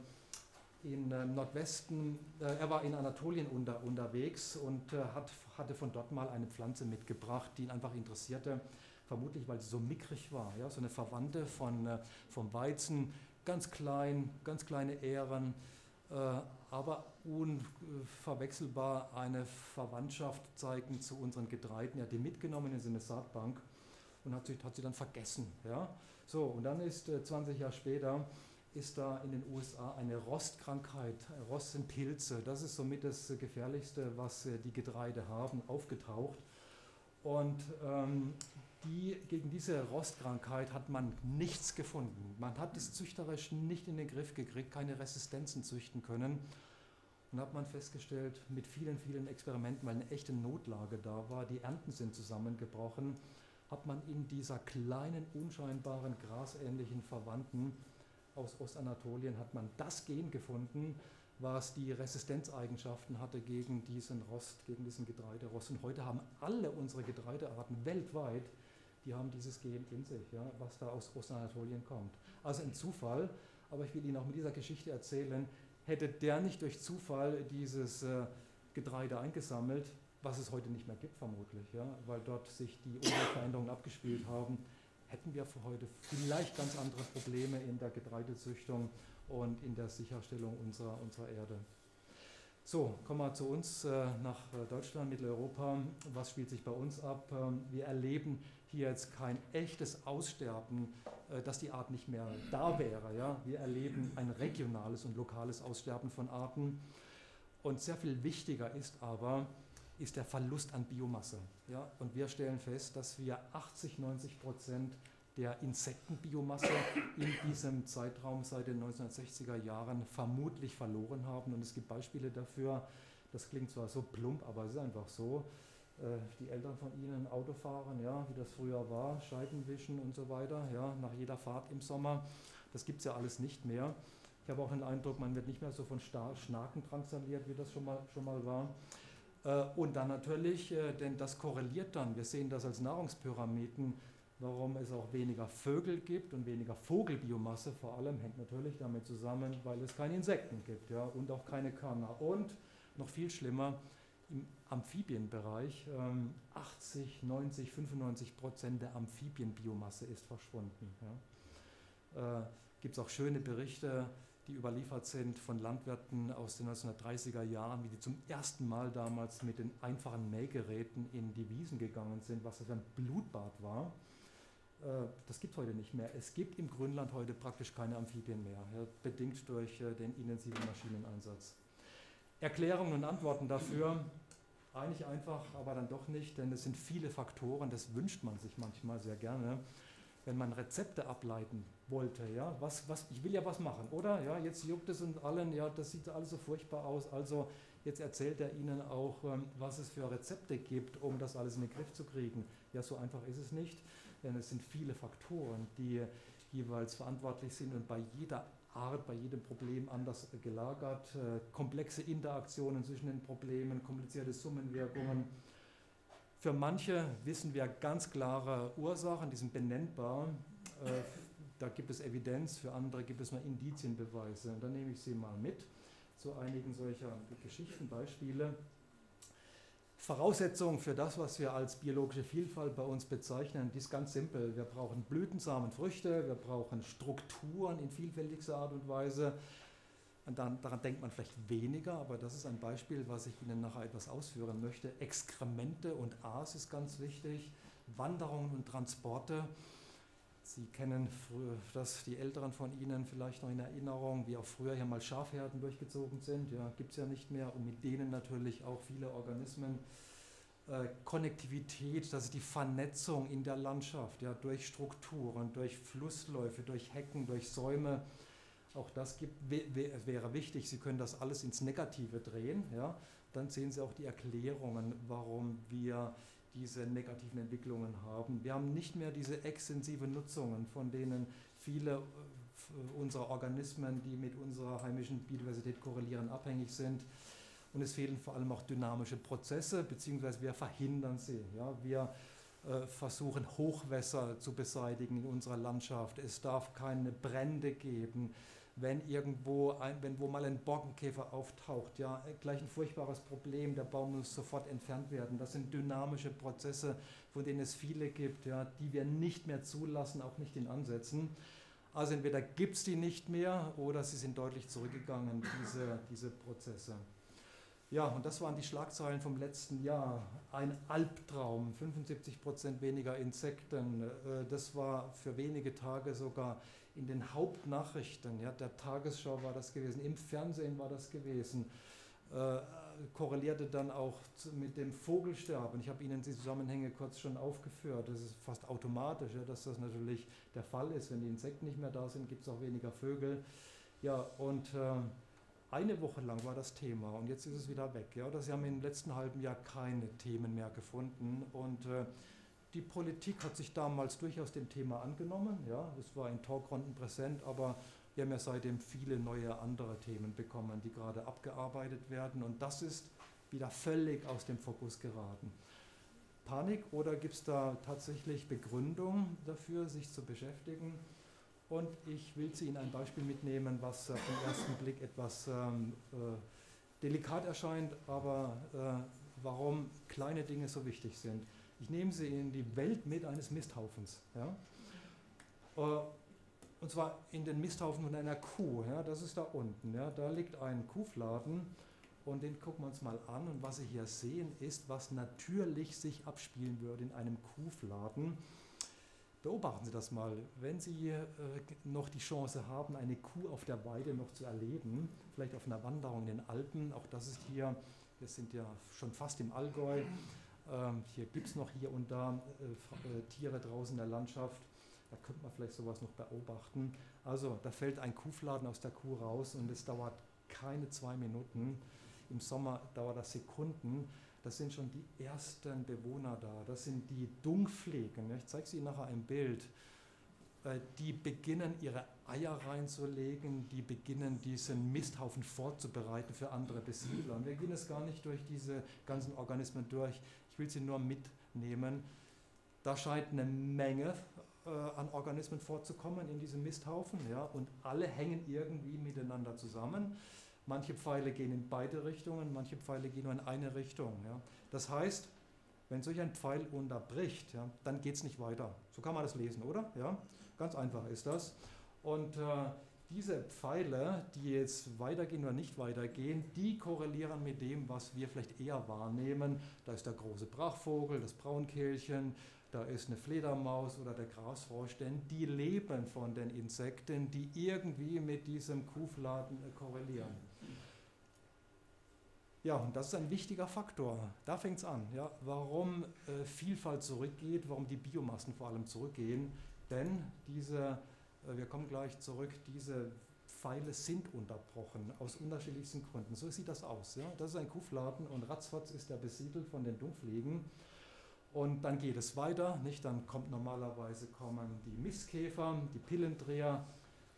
in äh, Nordwesten, äh, er war in Anatolien unter, unterwegs und äh, hat, hatte von dort mal eine Pflanze mitgebracht, die ihn einfach interessierte, vermutlich weil sie so mickrig war, ja, so eine Verwandte von, äh, vom Weizen, ganz klein, ganz kleine Ähren, äh, aber unverwechselbar eine Verwandtschaft zeigen zu unseren Getreiden. Er hat die mitgenommen in seine Saatbank und hat sie, hat sie dann vergessen. Ja. So, und dann ist äh, zwanzig Jahre später ist da in den U S A eine Rostkrankheit, Rost sind Pilze, das ist somit das Gefährlichste, was die Getreide haben, aufgetaucht. Und ähm, die, gegen diese Rostkrankheit hat man nichts gefunden. Man hat es züchterisch nicht in den Griff gekriegt, keine Resistenzen züchten können. Und hat man festgestellt, mit vielen, vielen Experimenten, weil eine echte Notlage da war, die Ernten sind zusammengebrochen, hat man in dieser kleinen, unscheinbaren, grasähnlichen Verwandten aus Ostanatolien hat man das Gen gefunden, was die Resistenzeigenschaften hatte gegen diesen Rost, gegen diesen Getreiderost. Und heute haben alle unsere Getreidearten weltweit, die haben dieses Gen in sich, ja, was da aus Ostanatolien kommt. Also ein Zufall, aber ich will Ihnen auch mit dieser Geschichte erzählen, hätte der nicht durch Zufall dieses äh, Getreide eingesammelt, was es heute nicht mehr gibt vermutlich, ja, weil dort sich die Umweltveränderungen abgespielt haben, hätten wir für heute vielleicht ganz andere Probleme in der Getreidezüchtung und in der Sicherstellung unserer, unserer Erde. So, kommen wir zu uns äh, nach Deutschland, Mitteleuropa. Was spielt sich bei uns ab? Ähm, wir erleben hier jetzt kein echtes Aussterben, äh, dass die Art nicht mehr da wäre. Ja? Wir erleben ein regionales und lokales Aussterben von Arten. Und sehr viel wichtiger ist aber, ist der Verlust an Biomasse. Ja? Und wir stellen fest, dass wir achtzig, neunzig Prozent der Insektenbiomasse in diesem Zeitraum seit den neunzehnhundertsechziger Jahren vermutlich verloren haben. Und es gibt Beispiele dafür, das klingt zwar so plump, aber es ist einfach so, die Eltern von Ihnen Autofahren, ja, wie das früher war, Scheiben wischen und so weiter, ja, nach jeder Fahrt im Sommer, das gibt es ja alles nicht mehr. Ich habe auch den Eindruck, man wird nicht mehr so von Schnaken drangsaliert, wie das schon mal, schon mal war. Und dann natürlich, denn das korreliert dann, wir sehen das als Nahrungspyramiden, warum es auch weniger Vögel gibt und weniger Vogelbiomasse, vor allem hängt natürlich damit zusammen, weil es keine Insekten gibt, ja, und auch keine Körner. Und noch viel schlimmer, im Amphibienbereich, ähm, achtzig, neunzig, fünfundneunzig Prozent der Amphibienbiomasse ist verschwunden. Ja. Äh, gibt es auch schöne Berichte, die überliefert sind von Landwirten aus den neunzehnhundertdreißiger Jahren, wie die zum ersten Mal damals mit den einfachen Mähgeräten in die Wiesen gegangen sind, was das für ein Blutbad war. Das gibt es heute nicht mehr. Es gibt im Grönland heute praktisch keine Amphibien mehr, ja, bedingt durch den intensiven Maschineneinsatz. Erklärungen und Antworten dafür, eigentlich einfach, aber dann doch nicht, denn es sind viele Faktoren, das wünscht man sich manchmal sehr gerne, wenn man Rezepte ableiten wollte. Ja, was, was, ich will ja was machen, oder? Ja, jetzt juckt es und allen, ja, das sieht alles so furchtbar aus, also jetzt erzählt er Ihnen auch, was es für Rezepte gibt, um das alles in den Griff zu kriegen. Ja, so einfach ist es nicht, denn es sind viele Faktoren, die jeweils verantwortlich sind und bei jeder Art, bei jedem Problem anders gelagert. Komplexe Interaktionen zwischen den Problemen, komplizierte Summenwirkungen. Für manche wissen wir ganz klare Ursachen, die sind benennbar. Da gibt es Evidenz, für andere gibt es mal Indizienbeweise. Und dann nehme ich sie mal mit zu einigen solcher Geschichten, Beispiele. Voraussetzung für das, was wir als biologische Vielfalt bei uns bezeichnen, die ist ganz simpel. Wir brauchen Blütensamen, Früchte, wir brauchen Strukturen in vielfältigster Art und Weise. Und dann, daran denkt man vielleicht weniger, aber das ist ein Beispiel, was ich Ihnen nachher etwas ausführen möchte. Exkremente und Aas ist ganz wichtig, Wanderungen und Transporte. Sie kennen das, die Älteren von Ihnen vielleicht noch in Erinnerung, wie auch früher hier mal Schafherden durchgezogen sind. Ja, gibt es ja nicht mehr und mit denen natürlich auch viele Organismen. Äh, Konnektivität, das ist die Vernetzung in der Landschaft, ja, durch Strukturen, durch Flussläufe, durch Hecken, durch Säume. Auch das gibt, wäre wichtig. Sie können das alles ins Negative drehen. Ja. Dann sehen Sie auch die Erklärungen, warum wir diese negativen Entwicklungen haben. Wir haben nicht mehr diese extensive Nutzungen, von denen viele unserer Organismen, die mit unserer heimischen Biodiversität korrelieren, abhängig sind. Und es fehlen vor allem auch dynamische Prozesse, beziehungsweise wir verhindern sie. Ja, wir äh, versuchen Hochwässer zu beseitigen in unserer Landschaft. Es darf keine Brände geben. Wenn irgendwo ein, wenn wo mal ein Borkenkäfer auftaucht, ja, gleich ein furchtbares Problem, der Baum muss sofort entfernt werden. Das sind dynamische Prozesse, von denen es viele gibt, ja, die wir nicht mehr zulassen, auch nicht in Ansätzen. Also entweder gibt es die nicht mehr oder sie sind deutlich zurückgegangen, diese, diese Prozesse. Ja, und das waren die Schlagzeilen vom letzten Jahr. Ein Albtraum, fünfundsiebzig Prozent weniger Insekten. Das war für wenige Tage sogar in den Hauptnachrichten. Ja, der Tagesschau war das gewesen, im Fernsehen war das gewesen. Äh, korrelierte dann auch mit dem Vogelsterben. Ich habe Ihnen die Zusammenhänge kurz schon aufgeführt. Das ist fast automatisch, ja, dass das natürlich der Fall ist. Wenn die Insekten nicht mehr da sind, gibt es auch weniger Vögel. Ja, und... Äh, Eine Woche lang war das Thema und jetzt ist es wieder weg. Ja? Oder Sie haben im letzten halben Jahr keine Themen mehr gefunden und äh, Die Politik hat sich damals durchaus dem Thema angenommen. Ja, es war in Talkrunden präsent, aber wir haben ja seitdem viele neue andere Themen bekommen, die gerade abgearbeitet werden. Und das ist wieder völlig aus dem Fokus geraten. Panik, oder gibt es da tatsächlich Begründung dafür, sich zu beschäftigen? Und ich will Sie in ein Beispiel mitnehmen, was auf den ersten Blick etwas ähm, äh, delikat erscheint, aber äh, warum kleine Dinge so wichtig sind. Ich nehme Sie in die Welt mit eines Misthaufens. Ja? Äh, und zwar in den Misthaufen von einer Kuh. Ja? Das ist da unten. Ja? Da liegt ein Kuhfladen. Und den gucken wir uns mal an, und was Sie hier sehen, ist, was natürlich sich abspielen würde in einem Kuhfladen. Beobachten Sie das mal, wenn Sie äh, noch die Chance haben, eine Kuh auf der Weide noch zu erleben, vielleicht auf einer Wanderung in den Alpen, auch das ist hier, wir sind ja schon fast im Allgäu, ähm, hier gibt es noch hier und da äh, äh, Tiere draußen in der Landschaft, da könnte man vielleicht sowas noch beobachten. Also da fällt ein Kuhfladen aus der Kuh raus und es dauert keine zwei Minuten. Im Sommer dauert das Sekunden, das sind schon die ersten Bewohner da, das sind die Dungfliegen, ich zeige es Ihnen nachher ein Bild, die beginnen ihre Eier reinzulegen, die beginnen diesen Misthaufen vorzubereiten für andere Besiedler. Und wir gehen es gar nicht durch diese ganzen Organismen durch, ich will sie nur mitnehmen. Da scheint eine Menge äh, an Organismen vorzukommen in diesem Misthaufen, ja, und alle hängen irgendwie miteinander zusammen. Manche Pfeile gehen in beide Richtungen, manche Pfeile gehen nur in eine Richtung. Ja. Das heißt, wenn solch ein Pfeil unterbricht, ja, dann geht es nicht weiter. So kann man das lesen, oder? Ja, ganz einfach ist das. Und äh, diese Pfeile, die jetzt weitergehen oder nicht weitergehen, die korrelieren mit dem, was wir vielleicht eher wahrnehmen. Da ist der große Brachvogel, das Braunkehlchen, da ist eine Fledermaus oder der Grasfrosch, denn die leben von den Insekten, die irgendwie mit diesem Kuhfladen korrelieren. Ja, und das ist ein wichtiger Faktor. Da fängt es an, ja, warum äh, Vielfalt zurückgeht, warum die Biomassen vor allem zurückgehen, denn diese... Wir kommen gleich zurück, diese Pfeile sind unterbrochen, aus unterschiedlichsten Gründen. So sieht das aus. Ja? Das ist ein Kuhfladen und ratzfatz ist er besiedelt von den Dungfliegen. Und dann geht es weiter, nicht? Dann kommt normalerweise kommen die Mistkäfer, die Pillendreher.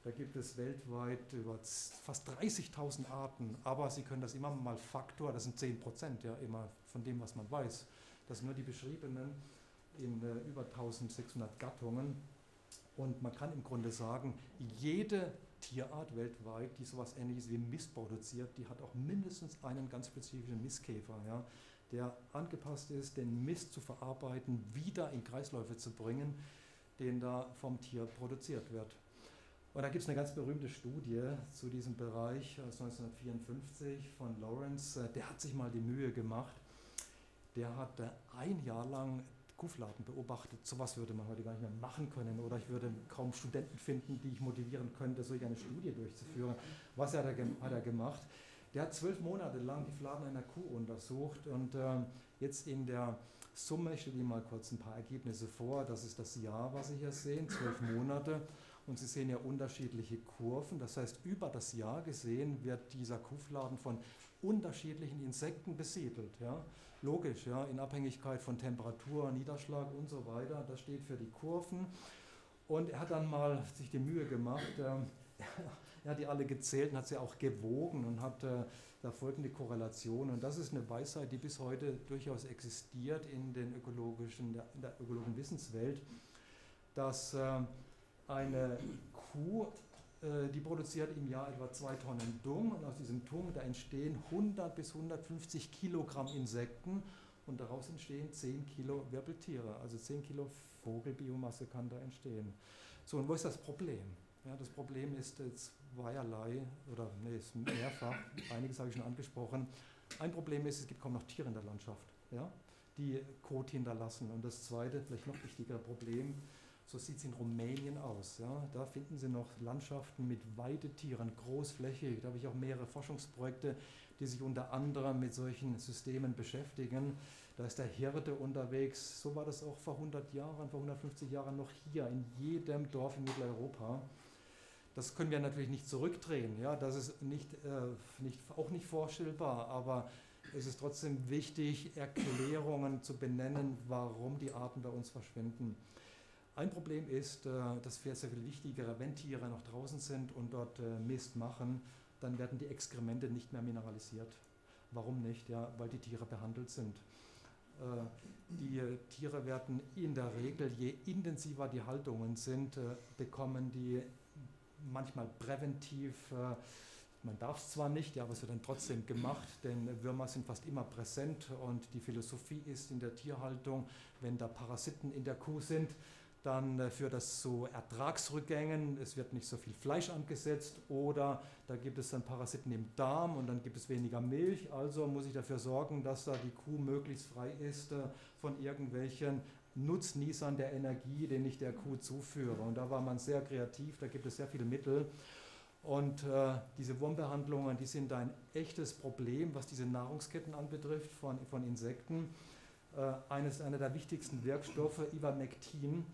Da gibt es weltweit über fast dreißigtausend Arten, aber Sie können das immer mal Faktor, das sind zehn Prozent ja, immer von dem, was man weiß. Das sind nur die beschriebenen in äh, über eintausendsechshundert Gattungen. Und man kann im Grunde sagen, jede Tierart weltweit, die sowas Ähnliches wie Mist produziert, die hat auch mindestens einen ganz spezifischen Mistkäfer, ja, der angepasst ist, den Mist zu verarbeiten, wieder in Kreisläufe zu bringen, den da vom Tier produziert wird. Und da gibt es eine ganz berühmte Studie zu diesem Bereich aus neunzehnhundertvierundfünfzig von Lawrence, der hat sich mal die Mühe gemacht, der hat ein Jahr lang Kuhfladen beobachtet, sowas würde man heute gar nicht mehr machen können, oder ich würde kaum Studenten finden, die ich motivieren könnte, solch eine Studie durchzuführen. Was hat er, hat er gemacht? Der hat zwölf Monate lang die Fladen einer Kuh untersucht und äh, jetzt in der Summe stelle ich mal kurz ein paar Ergebnisse vor. Das ist das Jahr, was Sie hier sehen, zwölf Monate, und Sie sehen ja unterschiedliche Kurven. Das heißt, über das Jahr gesehen wird dieser Kuhfladen von unterschiedlichen Insekten besiedelt. Ja? Logisch, ja? In Abhängigkeit von Temperatur, Niederschlag und so weiter. Das steht für die Kurven. Und er hat dann mal sich die Mühe gemacht, äh, er hat die alle gezählt und hat sie auch gewogen und hat äh, da folgende Korrelation. Und das ist eine Weisheit, die bis heute durchaus existiert in, den ökologischen, in der ökologischen Wissenswelt, dass äh, eine Kuh, äh, die produziert im Jahr etwa zwei Tonnen Dung, und aus diesem Dung, da entstehen hundert bis hundertfünfzig Kilogramm Insekten und daraus entstehen zehn Kilo Wirbeltiere, also zehn Kilo Vogelbiomasse kann da entstehen. So, und wo ist das Problem? Ja, das Problem ist jetzt zweierlei, oder nee, ist mehrfach, einiges habe ich schon angesprochen. Ein Problem ist, es gibt kaum noch Tiere in der Landschaft, ja, die Kot hinterlassen. Und das zweite, vielleicht noch wichtigere Problem, so sieht es in Rumänien aus. Ja. Da finden Sie noch Landschaften mit Weidetieren, großflächig. Da habe ich auch mehrere Forschungsprojekte, die sich unter anderem mit solchen Systemen beschäftigen. Da ist der Hirte unterwegs. So war das auch vor hundert Jahren, vor hundertfünfzig Jahren noch hier, in jedem Dorf in Mitteleuropa. Das können wir natürlich nicht zurückdrehen, ja? Das ist nicht, äh, nicht, auch nicht vorstellbar, aber ist es trotzdem wichtig, Erklärungen zu benennen, warum die Arten bei uns verschwinden. Ein Problem ist, dass wir sehr viel wichtiger, wenn Tiere noch draußen sind und dort Mist machen, dann werden die Exkremente nicht mehr mineralisiert. Warum nicht? Ja, weil die Tiere behandelt sind. Die Tiere werden in der Regel, je intensiver die Haltungen sind, bekommen die manchmal präventiv, man darf es zwar nicht, ja, aber es wird dann trotzdem gemacht, denn Würmer sind fast immer präsent und die Philosophie ist in der Tierhaltung, wenn da Parasiten in der Kuh sind, dann führt das zu Ertragsrückgängen, es wird nicht so viel Fleisch angesetzt oder da gibt es dann Parasiten im Darm und dann gibt es weniger Milch, also muss ich dafür sorgen, dass da die Kuh möglichst frei ist von irgendwelchen Nutznießern der Energie, den ich der Kuh zuführe. Und da war man sehr kreativ, da gibt es sehr viele Mittel. Und äh, diese Wurmbehandlungen, die sind ein echtes Problem, was diese Nahrungsketten anbetrifft von, von Insekten. Äh, eines, einer der wichtigsten Wirkstoffe, Ivermectin,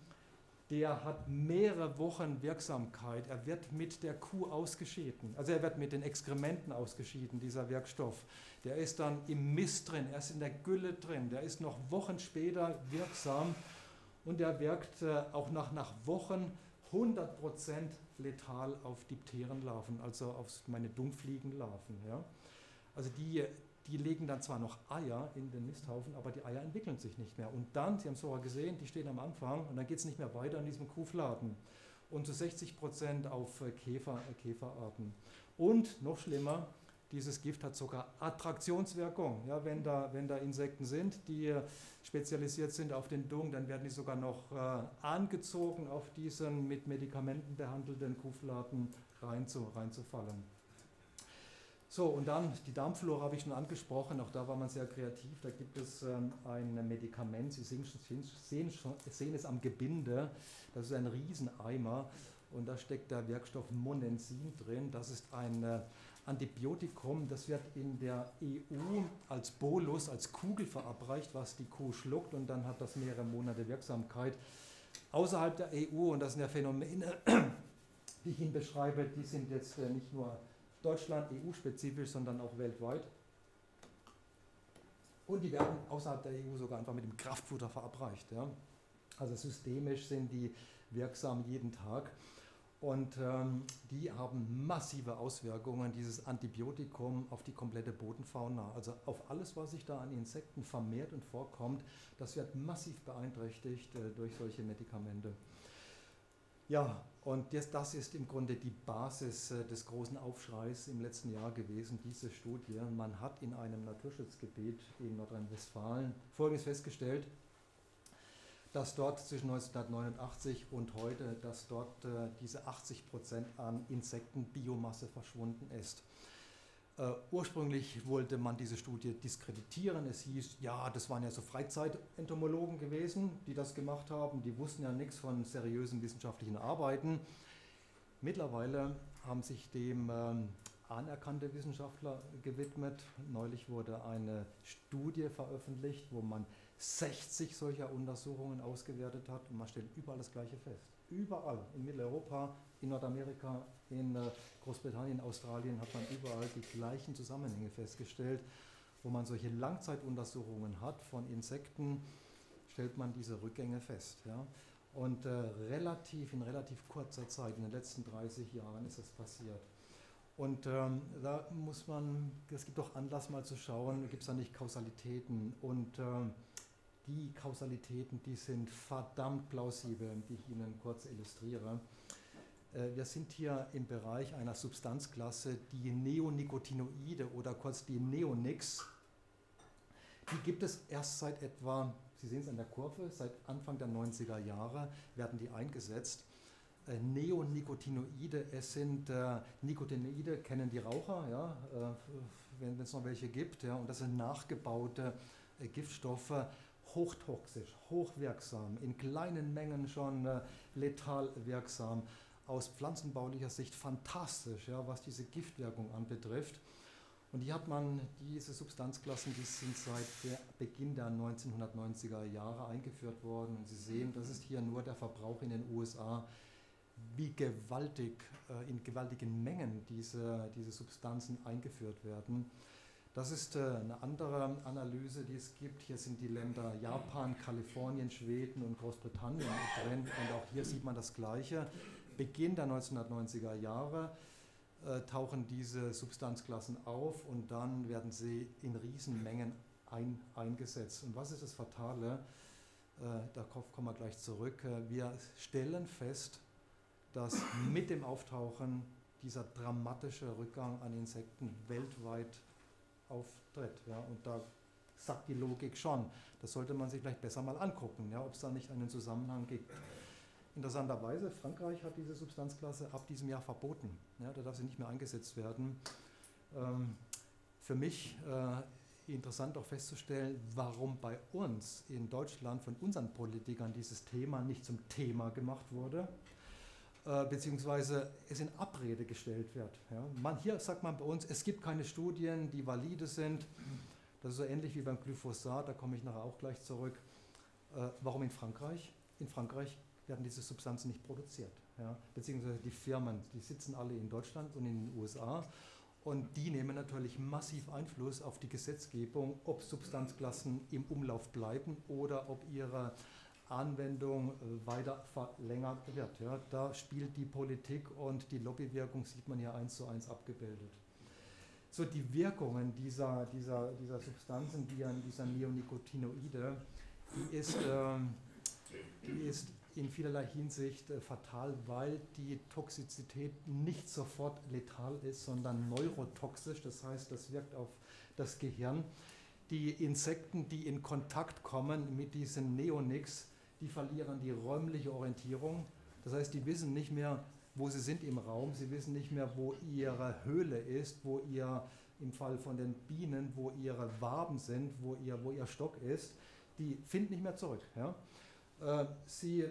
der hat mehrere Wochen Wirksamkeit. Er wird mit der Kuh ausgeschieden, also er wird mit den Exkrementen ausgeschieden, dieser Wirkstoff. Der ist dann im Mist drin, er ist in der Gülle drin, der ist noch Wochen später wirksam und der wirkt äh, auch nach, nach Wochen hundert Prozent letal auf Dipterenlarven, also auf meine Dungfliegenlarven. Ja. Also die, die legen dann zwar noch Eier in den Misthaufen, aber die Eier entwickeln sich nicht mehr. Und dann, Sie haben es vorher gesehen, die stehen am Anfang und dann geht es nicht mehr weiter in diesem Kuhfladen. Und zu sechzig Prozent auf Käfer, Käferarten. Und noch schlimmer, dieses Gift hat sogar Attraktionswirkung. Ja, wenn, da, wenn da Insekten sind, die spezialisiert sind auf den Dung, dann werden die sogar noch äh, angezogen, auf diesen mit Medikamenten behandelten Kuhfladen rein zu, reinzufallen. So, und dann die Darmflora habe ich schon angesprochen, auch da war man sehr kreativ. Da gibt es ähm, ein Medikament, Sie sehen, sehen, sehen es am Gebinde, das ist ein Rieseneimer. Und da steckt der Wirkstoff Monensin drin. Das ist ein äh, Antibiotikum, das wird in der E U als Bolus, als Kugel verabreicht, was die Kuh schluckt und dann hat das mehrere Monate Wirksamkeit. Außerhalb der E U, und das sind ja Phänomene, die ich Ihnen beschreibe, die sind jetzt äh, nicht nur Deutschland, E U-spezifisch, sondern auch weltweit. Und die werden außerhalb der E U sogar einfach mit dem Kraftfutter verabreicht. Ja. Also systemisch sind die wirksam jeden Tag und ähm, die haben massive Auswirkungen, dieses Antibiotikum, auf die komplette Bodenfauna. Also auf alles, was sich da an Insekten vermehrt und vorkommt, das wird massiv beeinträchtigt äh, durch solche Medikamente. Ja, und das, das ist im Grunde die Basis äh, des großen Aufschreis im letzten Jahr gewesen, diese Studie. Man hat in einem Naturschutzgebiet in Nordrhein-Westfalen Folgendes festgestellt, dass dort zwischen neunzehnhundertneunundachtzig und heute, dass dort äh, diese achtzig Prozent an Insektenbiomasse verschwunden ist. Äh, ursprünglich wollte man diese Studie diskreditieren. Es hieß, ja, das waren ja so Freizeitentomologen gewesen, die das gemacht haben. Die wussten ja nichts von seriösen wissenschaftlichen Arbeiten. Mittlerweile haben sich dem ähm, anerkannte Wissenschaftler gewidmet. Neulich wurde eine Studie veröffentlicht, wo man sechzig solcher Untersuchungen ausgewertet hat und man stellt überall das Gleiche fest. Überall, in Mitteleuropa, in Nordamerika, in Großbritannien, Australien hat man überall die gleichen Zusammenhänge festgestellt. Wo man solche Langzeituntersuchungen hat von Insekten, stellt man diese Rückgänge fest. Ja? Und äh, relativ, in relativ kurzer Zeit, in den letzten dreißig Jahren ist das passiert. Und ähm, da muss man, es gibt doch Anlass mal zu schauen, gibt es da nicht Kausalitäten. Und ähm, die Kausalitäten, die sind verdammt plausibel, die ich Ihnen kurz illustriere. Äh, wir sind hier im Bereich einer Substanzklasse, die Neonicotinoide oder kurz die Neonics. Die gibt es erst seit etwa, Sie sehen es an der Kurve, seit Anfang der neunziger Jahre werden die eingesetzt. Neonicotinoide, es sind äh, Nikotinoide, kennen die Raucher, ja, äh, wenn es noch welche gibt, ja, und das sind nachgebaute äh, Giftstoffe, hochtoxisch, hochwirksam, in kleinen Mengen schon äh, letal wirksam, aus pflanzenbaulicher Sicht fantastisch, ja, was diese Giftwirkung anbetrifft. Und hier hat man diese Substanzklassen, die sind seit der Beginn der neunzehnhundertneunziger Jahre eingeführt worden. Und Sie sehen, das ist hier nur der Verbrauch in den U S A, wie gewaltig, äh, in gewaltigen Mengen diese, diese Substanzen eingeführt werden. Das ist eine andere Analyse, die es gibt. Hier sind die Länder Japan, Kalifornien, Schweden und Großbritannien drin. Und auch hier sieht man das Gleiche. Beginn der neunzehnhundertneunziger Jahre äh, tauchen diese Substanzklassen auf und dann werden sie in Riesenmengen ein, eingesetzt. Und was ist das Fatale? Äh, da kommen wir gleich zurück. Wir stellen fest, dass mit dem Auftauchen dieser dramatische Rückgang an Insekten weltweit auftritt. Ja, und da sagt die Logik schon, das sollte man sich vielleicht besser mal angucken, ja, ob es da nicht einen Zusammenhang gibt. Interessanterweise, Frankreich hat diese Substanzklasse ab diesem Jahr verboten. Ja, da darf sie nicht mehr eingesetzt werden. Ähm, für mich äh, interessant auch festzustellen, warum bei uns in Deutschland von unseren Politikern dieses Thema nicht zum Thema gemacht wurde, äh, beziehungsweise es in Abrede gestellt wird. Ja. Man, hier sagt man bei uns, es gibt keine Studien, die valide sind. Das ist so ähnlich wie beim Glyphosat, da komme ich nachher auch gleich zurück. Äh, warum in Frankreich? In Frankreich werden diese Substanzen nicht produziert, ja, beziehungsweise die Firmen, die sitzen alle in Deutschland und in den U S A und die nehmen natürlich massiv Einfluss auf die Gesetzgebung, ob Substanzklassen im Umlauf bleiben oder ob ihre Anwendung weiter verlängert wird. Ja. Da spielt die Politik und die Lobbywirkung, sieht man hier eins zu eins abgebildet. So, die Wirkungen dieser, dieser, dieser Substanzen, die an dieser Neonicotinoide, die ist, äh, die ist in vielerlei Hinsicht äh, fatal, weil die Toxizität nicht sofort letal ist, sondern neurotoxisch, das heißt, das wirkt auf das Gehirn. Die Insekten, die in Kontakt kommen mit diesen Neonics, die verlieren die räumliche Orientierung, das heißt, die wissen nicht mehr, wo sie sind im Raum, sie wissen nicht mehr, wo ihre Höhle ist, wo ihr, im Fall von den Bienen, wo ihre Waben sind, wo ihr, wo ihr Stock ist, die finden nicht mehr zurück. Ja? Sie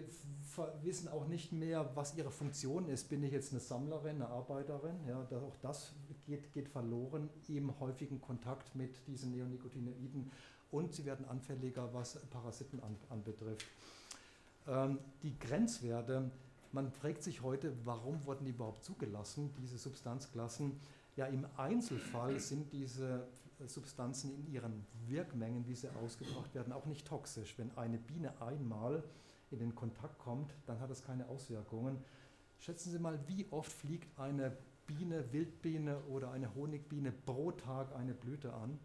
wissen auch nicht mehr, was ihre Funktion ist. Bin ich jetzt eine Sammlerin, eine Arbeiterin? Ja, das, auch das geht, geht verloren im häufigen Kontakt mit diesen Neonicotinoiden. Und sie werden anfälliger, was Parasiten an, anbetrifft. Ähm, die Grenzwerte, man fragt sich heute, warum wurden die überhaupt zugelassen, diese Substanzklassen? Ja, im Einzelfall sind diese Substanzen in ihren Wirkmengen, wie sie ausgebracht werden, auch nicht toxisch. Wenn eine Biene einmal in den Kontakt kommt, dann hat das keine Auswirkungen. Schätzen Sie mal, wie oft fliegt eine Biene, Wildbiene oder eine Honigbiene pro Tag eine Blüte an?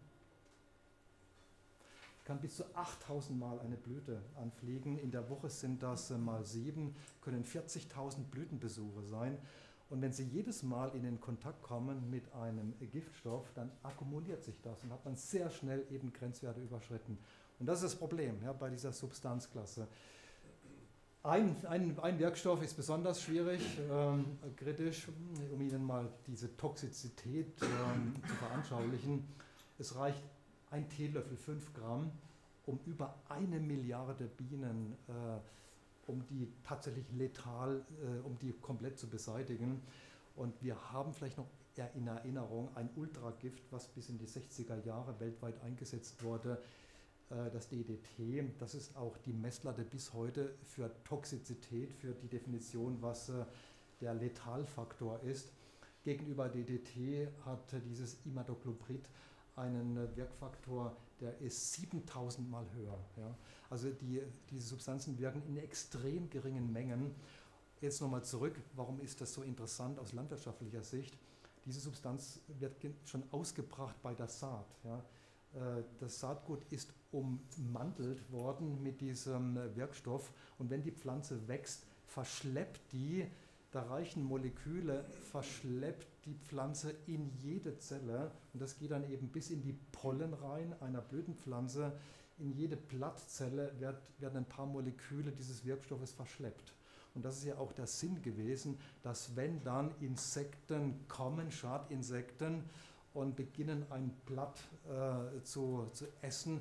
Kann bis zu achttausend Mal eine Blüte anfliegen. In der Woche sind das mal sieben, können vierzigtausend Blütenbesuche sein. Und wenn Sie jedes Mal in den Kontakt kommen mit einem Giftstoff, dann akkumuliert sich das und hat man sehr schnell eben Grenzwerte überschritten. Und das ist das Problem, ja, bei dieser Substanzklasse. Ein, ein, ein Wirkstoff ist besonders schwierig, ähm, kritisch, um Ihnen mal diese Toxizität ähm, zu veranschaulichen. Es reicht ein Teelöffel, fünf Gramm, um über eine Milliarde Bienen zu äh, um die tatsächlich letal, äh, um die komplett zu beseitigen. Und wir haben vielleicht noch in Erinnerung ein Ultragift, was bis in die sechziger Jahre weltweit eingesetzt wurde, äh, das D D T. Das ist auch die Messlatte bis heute für Toxizität, für die Definition, was äh, der Letalfaktor ist. Gegenüber D D T hat äh, dieses Imidacloprid einen äh, Wirkfaktor, der ist siebentausend Mal höher. Ja. Also die, diese Substanzen wirken in extrem geringen Mengen. Jetzt nochmal zurück, warum ist das so interessant aus landwirtschaftlicher Sicht? Diese Substanz wird schon ausgebracht bei der Saat. Ja. Das Saatgut ist ummantelt worden mit diesem Wirkstoff und wenn die Pflanze wächst, verschleppt die, da reichen Moleküle, verschleppt die Pflanze in jede Zelle und das geht dann eben bis in die Pollen rein einer Blütenpflanze. In jede Blattzelle wird, werden ein paar Moleküle dieses Wirkstoffes verschleppt. Und das ist ja auch der Sinn gewesen, dass wenn dann Insekten kommen, Schadinsekten, und beginnen ein Blatt äh, zu, zu essen,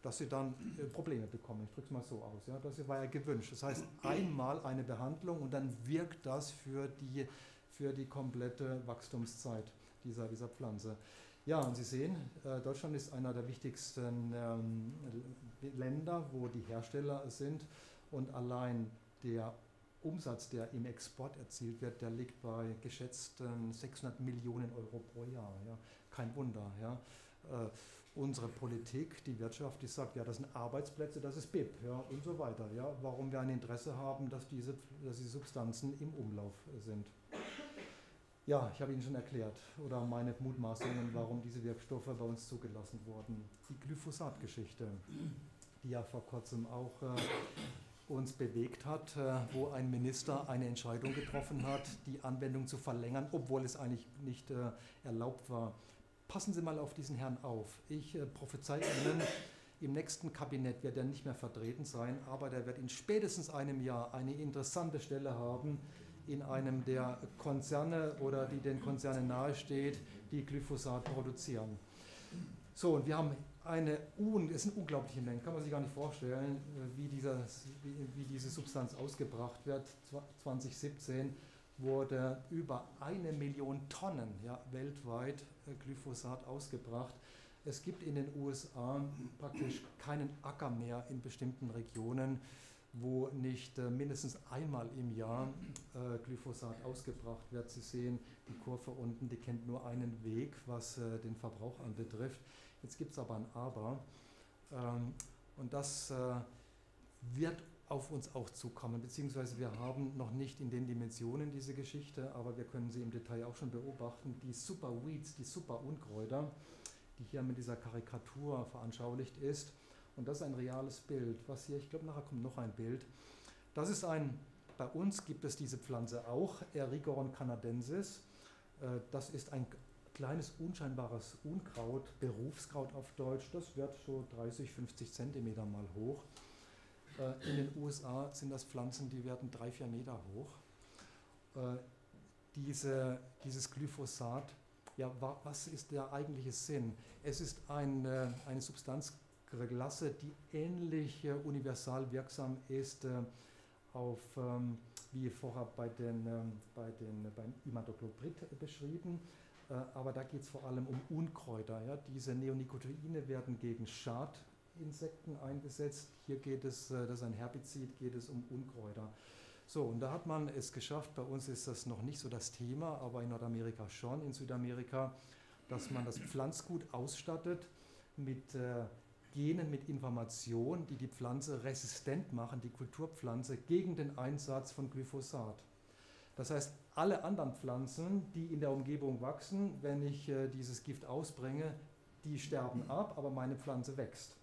dass sie dann äh, Probleme bekommen. Ich drücke es mal so aus. Ja? Das war ja gewünscht. Das heißt, einmal eine Behandlung und dann wirkt das für die, für die komplette Wachstumszeit dieser, dieser Pflanze. Ja, und Sie sehen, Deutschland ist einer der wichtigsten ähm, Länder, wo die Hersteller sind und allein der Umsatz, der im Export erzielt wird, der liegt bei geschätzten sechshundert Millionen Euro pro Jahr. Ja. Kein Wunder. Ja. äh, unsere Politik, die Wirtschaft, die sagt, ja, das sind Arbeitsplätze, das ist B I P, ja, und so weiter. Ja, warum wir ein Interesse haben, dass diese, dass diese Substanzen im Umlauf sind. Ja, ich habe Ihnen schon erklärt, oder meine Mutmaßungen, warum diese Wirkstoffe bei uns zugelassen wurden. Die Glyphosat-Geschichte, die ja vor kurzem auch äh, uns bewegt hat, äh, wo ein Minister eine Entscheidung getroffen hat, die Anwendung zu verlängern, obwohl es eigentlich nicht äh, erlaubt war. Passen Sie mal auf diesen Herrn auf. Ich äh, prophezei Ihnen, im nächsten Kabinett wird er nicht mehr vertreten sein, aber der wird in spätestens einem Jahr eine interessante Stelle haben, in einem der Konzerne oder die den Konzernen nahesteht, die Glyphosat produzieren. So, und wir haben eine, un, es ist eine unglaubliche Menge, kann man sich gar nicht vorstellen, wie, dieser, wie, wie diese Substanz ausgebracht wird. zwanzig siebzehn wurde über eine Million Tonnen ja, weltweit Glyphosat ausgebracht. Es gibt in den U S A praktisch keinen Acker mehr in bestimmten Regionen, wo nicht äh, mindestens einmal im Jahr äh, Glyphosat ausgebracht wird. Sie sehen die Kurve unten, die kennt nur einen Weg, was äh, den Verbrauch anbetrifft. Jetzt gibt es aber ein Aber. Ähm, und das äh, wird auf uns auch zukommen, beziehungsweise wir haben noch nicht in den Dimensionen diese Geschichte, aber wir können sie im Detail auch schon beobachten. Die Superweeds, die Superunkräuter, die hier mit dieser Karikatur veranschaulicht ist. Und das ist ein reales Bild, was hier, ich glaube, nachher kommt noch ein Bild. Das ist ein, bei uns gibt es diese Pflanze auch, Erigoron canadensis. Das ist ein kleines, unscheinbares Unkraut, Berufskraut auf Deutsch. Das wird so dreißig, fünfzig Zentimeter mal hoch. In den U S A sind das Pflanzen, die werden drei, vier Meter hoch. Diese, dieses Glyphosat, ja, was ist der eigentliche Sinn? Es ist eine, eine Substanz, Klasse, die ähnlich äh, universal wirksam ist äh, auf, ähm, wie vorher bei den, ähm, bei den, beim Imidacloprid beschrieben, äh, aber da geht es vor allem um Unkräuter. Ja? Diese Neonicotinoide werden gegen Schadinsekten eingesetzt. Hier geht es, äh, das ist ein Herbizid, geht es um Unkräuter. So, und da hat man es geschafft, bei uns ist das noch nicht so das Thema, aber in Nordamerika schon, in Südamerika, dass man das Pflanzgut ausstattet mit äh, Genen mit Information, die die Pflanze resistent machen, die Kulturpflanze, gegen den Einsatz von Glyphosat. Das heißt, alle anderen Pflanzen, die in der Umgebung wachsen, wenn ich äh, dieses Gift ausbringe, die sterben ab, aber meine Pflanze wächst.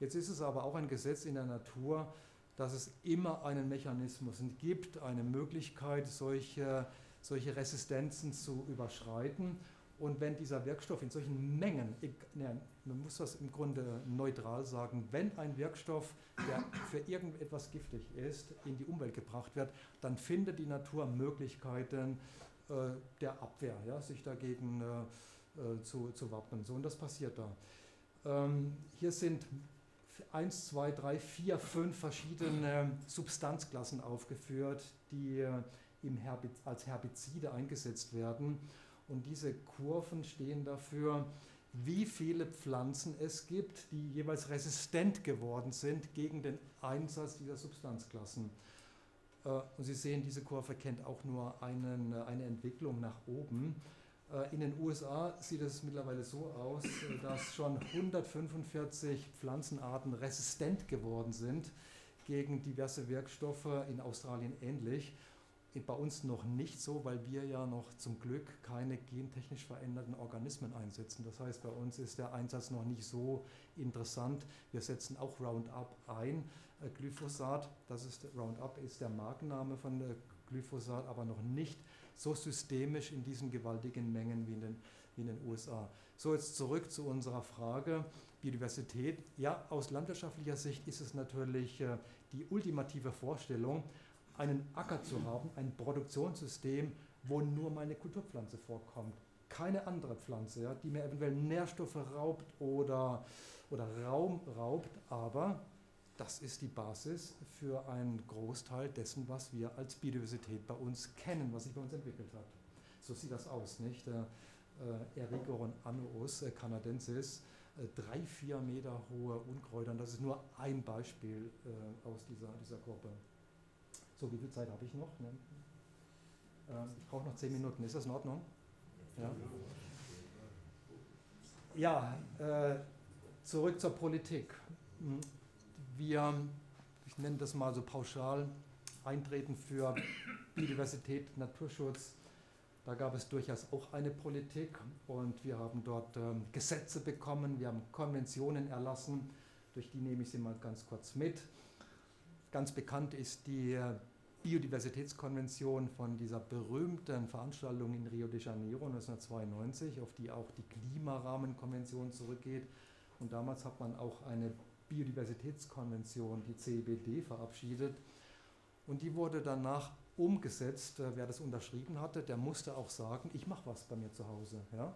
Jetzt ist es aber auch ein Gesetz in der Natur, dass es immer einen Mechanismus gibt, eine Möglichkeit, solche, solche Resistenzen zu überschreiten. Und wenn dieser Wirkstoff in solchen Mengen, ich, ne, man muss das im Grunde neutral sagen, wenn ein Wirkstoff, der für irgendetwas giftig ist, in die Umwelt gebracht wird, dann findet die Natur Möglichkeiten äh, der Abwehr, ja, sich dagegen äh, zu, zu wappnen. So, und das passiert da. Ähm, hier sind eins, zwei, drei, vier, fünf verschiedene Substanzklassen aufgeführt, die äh, im Herbiz als Herbizide eingesetzt werden. Und diese Kurven stehen dafür, wie viele Pflanzen es gibt, die jeweils resistent geworden sind gegen den Einsatz dieser Substanzklassen. Und Sie sehen, diese Kurve kennt auch nur einen, eine Entwicklung nach oben. In den U S A sieht es mittlerweile so aus, dass schon hundertfünfundvierzig Pflanzenarten resistent geworden sind gegen diverse Wirkstoffe, in Australien ähnlich. Bei uns noch nicht so, weil wir ja noch zum Glück keine gentechnisch veränderten Organismen einsetzen. Das heißt, bei uns ist der Einsatz noch nicht so interessant. Wir setzen auch Roundup ein. Glyphosat, das ist, Roundup ist der Markenname von Glyphosat, aber noch nicht so systemisch in diesen gewaltigen Mengen wie in den, wie in den U S A. So, jetzt zurück zu unserer Frage Biodiversität. Ja, aus landwirtschaftlicher Sicht ist es natürlich äh, die ultimative Vorstellung, einen Acker zu haben, ein Produktionssystem, wo nur meine Kulturpflanze vorkommt. Keine andere Pflanze, ja, die mir eventuell Nährstoffe raubt oder, oder Raum raubt, aber das ist die Basis für einen Großteil dessen, was wir als Biodiversität bei uns kennen, was sich bei uns entwickelt hat. So sieht das aus, nicht? Äh, Erigoron annuus äh, canadensis, äh, drei, vier Meter hohe Unkräuter, und das ist nur ein Beispiel äh, aus dieser, dieser Gruppe. So, wie viel Zeit habe ich noch? Ne? Ähm, ich brauche noch zehn Minuten. Ist das in Ordnung? Ja. Ja, äh, zurück zur Politik. Wir, ich nenne das mal so pauschal, eintreten für Biodiversität, Naturschutz. Da gab es durchaus auch eine Politik und wir haben dort äh, Gesetze bekommen, wir haben Konventionen erlassen, durch die nehme ich sie mal ganz kurz mit. Ganz bekannt ist die äh, Biodiversitätskonvention von dieser berühmten Veranstaltung in Rio de Janeiro neunzehnhundertzweiundneunzig, auf die auch die Klimarahmenkonvention zurückgeht. Und damals hat man auch eine Biodiversitätskonvention, die C B D, verabschiedet. Und die wurde danach umgesetzt. Wer das unterschrieben hatte, der musste auch sagen, ich mache was bei mir zu Hause. Ja?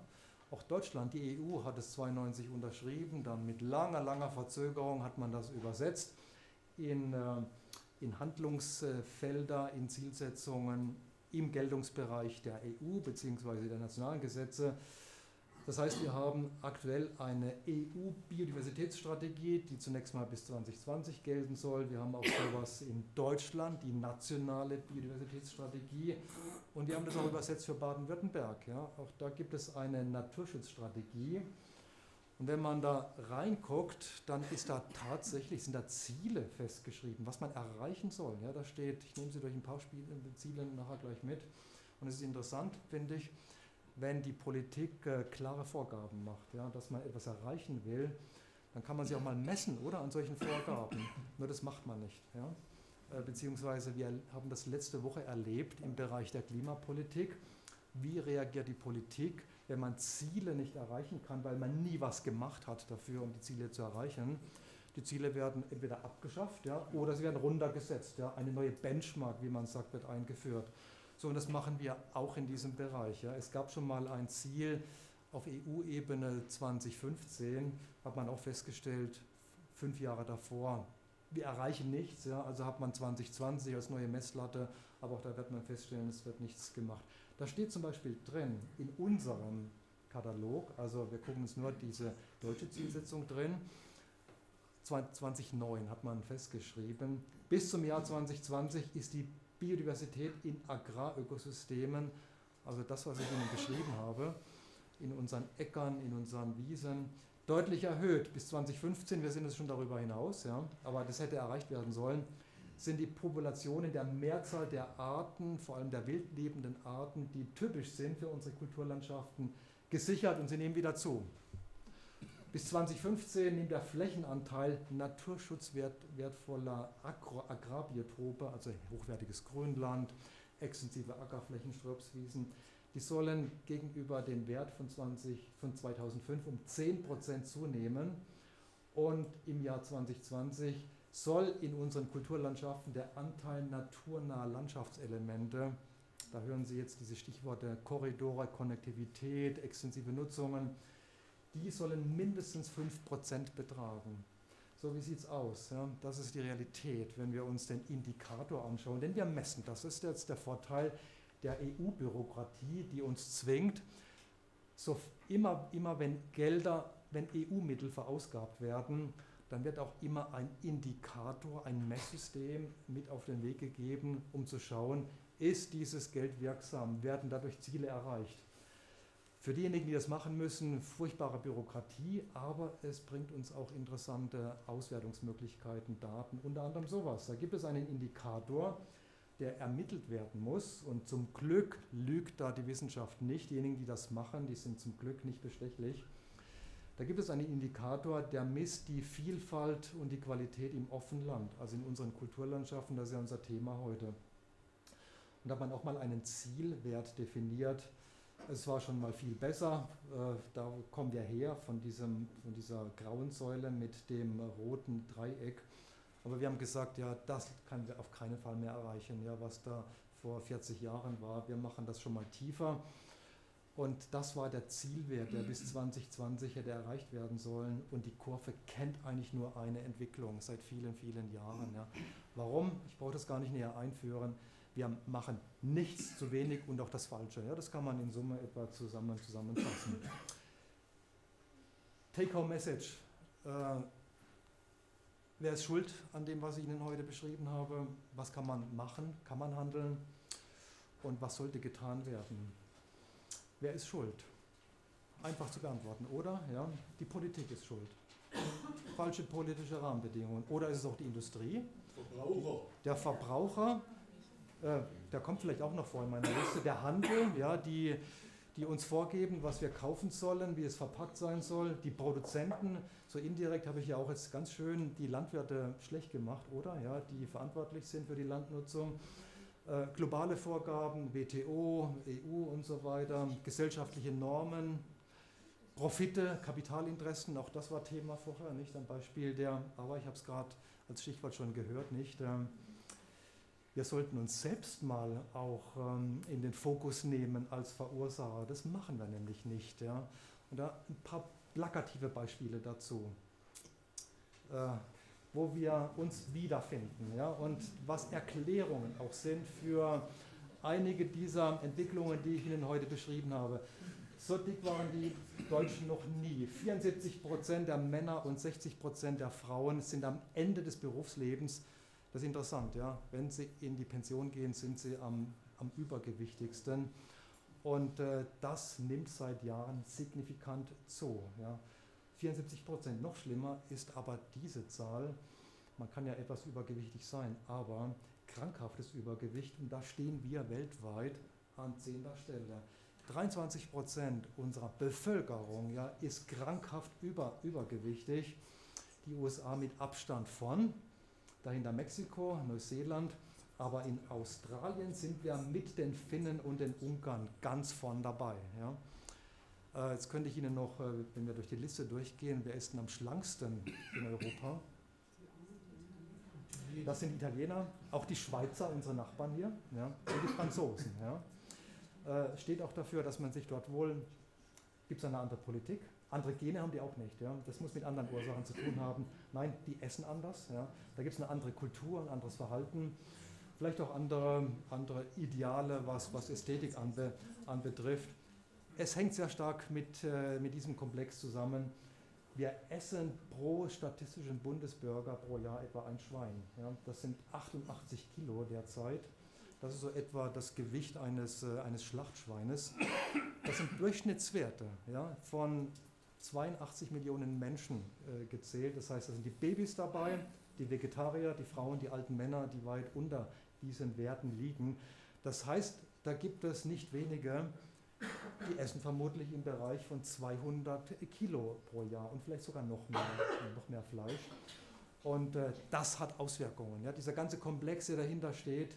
Auch Deutschland, die E U, hat es zweiundneunzig unterschrieben. Dann mit langer, langer Verzögerung hat man das übersetzt in äh, in Handlungsfelder, in Zielsetzungen im Geltungsbereich der E U bzw. der nationalen Gesetze. Das heißt, wir haben aktuell eine E U-Biodiversitätsstrategie, die zunächst mal bis zweitausendzwanzig gelten soll. Wir haben auch sowas in Deutschland, die nationale Biodiversitätsstrategie. Und wir haben das auch übersetzt für Baden-Württemberg. Ja. Auch da gibt es eine Naturschutzstrategie. Und wenn man da reinguckt, dann ist da tatsächlich, sind da Ziele festgeschrieben, was man erreichen soll. Ja, da steht, ich nehme sie durch ein paar Spiele, Ziele nachher gleich mit. Und es ist interessant, finde ich, wenn die Politik äh, klare Vorgaben macht, ja, dass man etwas erreichen will, dann kann man sie auch mal messen, oder, an solchen Vorgaben. Nur das macht man nicht. Ja? Äh, beziehungsweise wir haben das letzte Woche erlebt im Bereich der Klimapolitik. Wie reagiert die Politik, wenn man Ziele nicht erreichen kann, weil man nie was gemacht hat dafür, um die Ziele zu erreichen? Die Ziele werden entweder abgeschafft, ja, oder sie werden runtergesetzt. Ja. Eine neue Benchmark, wie man sagt, wird eingeführt. So, und das machen wir auch in diesem Bereich. Ja. Es gab schon mal ein Ziel auf E U-Ebene zweitausendfünfzehn, hat man auch festgestellt, fünf Jahre davor. Wir erreichen nichts, ja, also hat man zweitausendzwanzig als neue Messlatte, aber auch da wird man feststellen, es wird nichts gemacht. Da steht zum Beispiel drin, in unserem Katalog, also wir gucken uns nur diese deutsche Zielsetzung drin, zweitausendneun hat man festgeschrieben, bis zum Jahr zweitausendzwanzig ist die Biodiversität in Agrarökosystemen, also das, was ich Ihnen geschrieben habe, in unseren Äckern, in unseren Wiesen, deutlich erhöht. Bis zweitausendfünfzehn, wir sind es schon darüber hinaus, ja, aber das hätte erreicht werden sollen, sind die Populationen der Mehrzahl der Arten, vor allem der wildlebenden Arten, die typisch sind für unsere Kulturlandschaften, gesichert und sie nehmen wieder zu. Bis zweitausendfünfzehn nimmt der Flächenanteil naturschutzwertvoller Agrarbiotope, also hochwertiges Grünland, extensive Ackerflächen, Ströpswiesen, die sollen gegenüber dem Wert von, zwanzig, von zweitausendfünf um zehn Prozent zunehmen. Und im Jahr zweitausendzwanzig soll in unseren Kulturlandschaften der Anteil naturnaher Landschaftselemente, da hören Sie jetzt diese Stichworte Korridore, Konnektivität, extensive Nutzungen, die sollen mindestens fünf Prozent betragen. So, wie sieht es aus? Ja? Das ist die Realität, wenn wir uns den Indikator anschauen, denn wir messen. Das ist jetzt der Vorteil der E U-Bürokratie, die uns zwingt, so immer, immer wenn Gelder, wenn E U-Mittel verausgabt werden, dann wird auch immer ein Indikator, ein Messsystem mit auf den Weg gegeben, um zu schauen, ist dieses Geld wirksam, werden dadurch Ziele erreicht. Für diejenigen, die das machen müssen, furchtbare Bürokratie, aber es bringt uns auch interessante Auswertungsmöglichkeiten, Daten, unter anderem sowas. Da gibt es einen Indikator, der ermittelt werden muss. Und zum Glück lügt da die Wissenschaft nicht. Diejenigen, die das machen, die sind zum Glück nicht bestechlich. Da gibt es einen Indikator, der misst die Vielfalt und die Qualität im offenen Land, also in unseren Kulturlandschaften. Das ist ja unser Thema heute. Und da hat man auch mal einen Zielwert definiert. Es war schon mal viel besser. Da kommen wir her von, diesem, von dieser grauen Säule mit dem roten Dreieck. Aber wir haben gesagt, ja, das können wir auf keinen Fall mehr erreichen, ja, was da vor vierzig Jahren war. Wir machen das schon mal tiefer. Und das war der Zielwert, der bis zweitausendzwanzig hätte erreicht werden sollen. Und die Kurve kennt eigentlich nur eine Entwicklung seit vielen, vielen Jahren. Ja. Warum? Ich brauche das gar nicht näher einführen. Wir machen nichts, zu wenig und auch das Falsche. Ja. Das kann man in Summe etwa zusammen zusammenfassen. Take-home-Message. Äh, Wer ist schuld an dem, was ich Ihnen heute beschrieben habe? Was kann man machen? Kann man handeln? Und was sollte getan werden? Wer ist schuld? einfach zu beantworten, oder? Ja, die Politik ist schuld. Falsche politische Rahmenbedingungen. Oder ist es auch die Industrie? Verbraucher. Der Verbraucher, äh, der kommt vielleicht auch noch vor in meiner Liste, der Handel, ja, die, die uns vorgeben, was wir kaufen sollen, wie es verpackt sein soll. Die Produzenten, so indirekt habe ich ja auch jetzt ganz schön die Landwirte schlecht gemacht, oder? Ja, die verantwortlich sind für die Landnutzung. Äh, globale Vorgaben, W T O, E U und so weiter, gesellschaftliche Normen, Profite, Kapitalinteressen, auch das war Thema vorher, nicht? Ein Beispiel der, aber ich habe es gerade als Stichwort schon gehört, nicht? Ähm, wir sollten uns selbst mal auch ähm, in den Fokus nehmen als Verursacher, das machen wir nämlich nicht. Ja? Und da ein paar plakative Beispiele dazu. Äh, wo wir uns wiederfinden, ja, und was Erklärungen auch sind für einige dieser Entwicklungen, die ich Ihnen heute beschrieben habe. So dick waren die Deutschen noch nie. vierundsiebzig Prozent der Männer und sechzig Prozent der Frauen sind am Ende des Berufslebens, das ist interessant, ja, wenn sie in die Pension gehen, sind sie am, am übergewichtigsten. Und äh, das nimmt seit Jahren signifikant zu, ja. vierundsiebzig Prozent, noch schlimmer ist aber diese Zahl, man kann ja etwas übergewichtig sein, aber krankhaftes Übergewicht, und da stehen wir weltweit an zehnter Stelle. dreiundzwanzig Prozent unserer Bevölkerung, ja, ist krankhaft über, übergewichtig, die U S A mit Abstand von, dahinter Mexiko, Neuseeland, aber in Australien sind wir mit den Finnen und den Ungarn ganz vorn dabei. Ja. Jetzt könnte ich Ihnen noch, wenn wir durch die Liste durchgehen, wer ist denn am schlanksten in Europa? Das sind die Italiener, auch die Schweizer, unsere Nachbarn hier, ja, und die Franzosen. Ja. Äh, steht auch dafür, dass man sich dort wohl, gibt es eine andere Politik, andere Gene haben die auch nicht, ja. Das muss mit anderen Ursachen zu tun haben. Nein, die essen anders, ja. Da gibt es eine andere Kultur, ein anderes Verhalten. Vielleicht auch andere, andere Ideale, was, was Ästhetik anbe, anbetrifft. Es hängt sehr stark mit, äh, mit diesem Komplex zusammen. Wir essen pro statistischen Bundesbürger pro Jahr etwa ein Schwein. Ja? Das sind achtundachtzig Kilo derzeit. Das ist so etwa das Gewicht eines, äh, eines Schlachtschweines. Das sind Durchschnittswerte, ja, von zweiundachtzig Millionen Menschen äh, gezählt. Das heißt, da sind die Babys dabei, die Vegetarier, die Frauen, die alten Männer, die weit unter diesen Werten liegen. Das heißt, da gibt es nicht wenige, die essen vermutlich im Bereich von zweihundert Kilo pro Jahr und vielleicht sogar noch mehr, noch mehr Fleisch. Und äh, das hat Auswirkungen. Ja? Dieser ganze Komplex, der dahinter steht,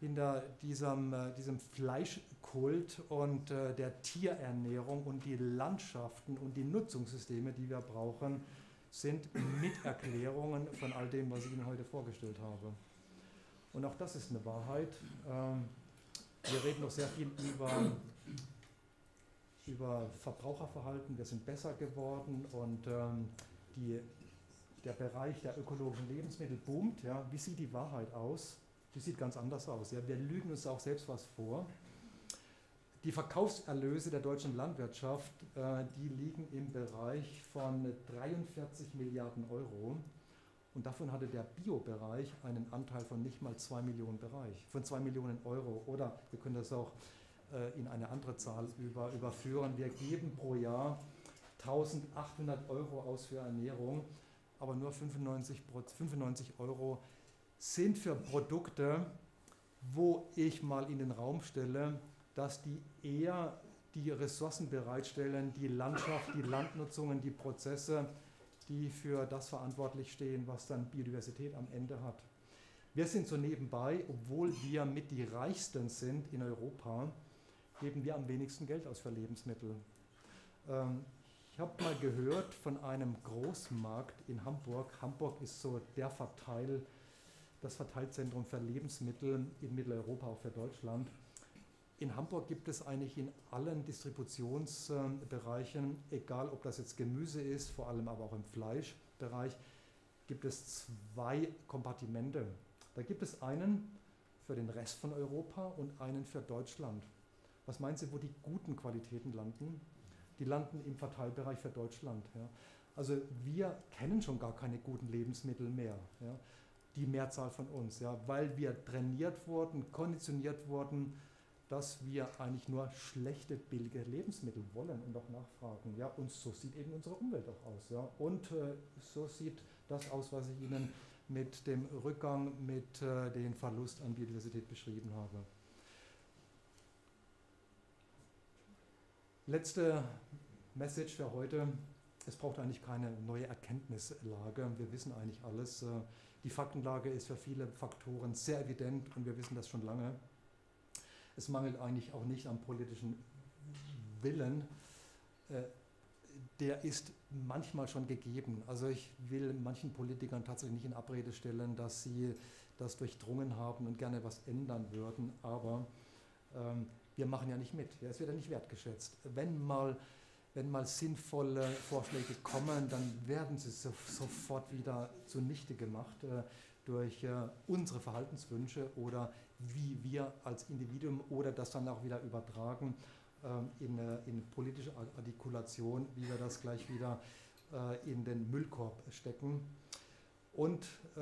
hinter diesem, äh, diesem Fleischkult und äh, der Tierernährung und die Landschaften und die Nutzungssysteme, die wir brauchen, sind Miterklärungen von all dem, was ich Ihnen heute vorgestellt habe. Und auch das ist eine Wahrheit. Ähm, wir reden noch sehr viel über... über Verbraucherverhalten, wir sind besser geworden und ähm, die, der Bereich der ökologischen Lebensmittel boomt. Ja. Wie sieht die Wahrheit aus? Die sieht ganz anders aus. Ja. Wir lügen uns auch selbst was vor. Die Verkaufserlöse der deutschen Landwirtschaft, äh, die liegen im Bereich von dreiundvierzig Milliarden Euro. Und davon hatte der Bio-Bereich einen Anteil von nicht mal zwei Millionen Bereich, von zwei Millionen Euro. Oder wir können das auch in eine andere Zahl über, überführen. Wir geben pro Jahr eintausendachthundert Euro aus für Ernährung, aber nur fünfundneunzig Euro sind für Produkte, wo ich mal in den Raum stelle, dass die eher die Ressourcen bereitstellen, die Landschaft, die Landnutzungen, die Prozesse, die für das verantwortlich stehen, was dann Biodiversität am Ende hat. Wir sind so nebenbei, obwohl wir mit die reichsten sind in Europa, geben wir am wenigsten Geld aus für Lebensmittel. Ähm, ich habe mal gehört von einem Großmarkt in Hamburg. Hamburg ist so der Verteil, das Verteilzentrum für Lebensmittel in Mitteleuropa, auch für Deutschland. In Hamburg gibt es eigentlich in allen Distributionsbereichen, egal ob das jetzt Gemüse ist, vor allem aber auch im Fleischbereich, gibt es zwei Kompartimente. Da gibt es einen für den Rest von Europa und einen für Deutschland. Was meinen Sie, wo die guten Qualitäten landen? Die landen im Verteilbereich für Deutschland. Ja. Also wir kennen schon gar keine guten Lebensmittel mehr, ja. Die Mehrzahl von uns, ja, weil wir trainiert wurden, konditioniert wurden, dass wir eigentlich nur schlechte, billige Lebensmittel wollen und auch nachfragen. Ja, und so sieht eben unsere Umwelt auch aus. Ja. Und äh, so sieht das aus, was ich Ihnen mit dem Rückgang, mit äh, dem Verlust an Biodiversität beschrieben habe. Letzte Message für heute. Es braucht eigentlich keine neue Erkenntnislage. Wir wissen eigentlich alles. Die Faktenlage ist für viele Faktoren sehr evident und wir wissen das schon lange. Es mangelt eigentlich auch nicht am politischen Willen. Der ist manchmal schon gegeben. Also ich will manchen Politikern tatsächlich nicht in Abrede stellen, dass sie das durchdrungen haben und gerne was ändern würden. Aber ähm, wir machen ja nicht mit. Ja, es wird ja nicht wertgeschätzt. Wenn mal Wenn mal sinnvolle Vorschläge kommen, dann werden sie so, sofort wieder zunichte gemacht äh, durch äh, unsere Verhaltenswünsche oder wie wir als Individuum oder das dann auch wieder übertragen äh, in, in politische Artikulation, wie wir das gleich wieder äh, in den Müllkorb stecken. Und äh,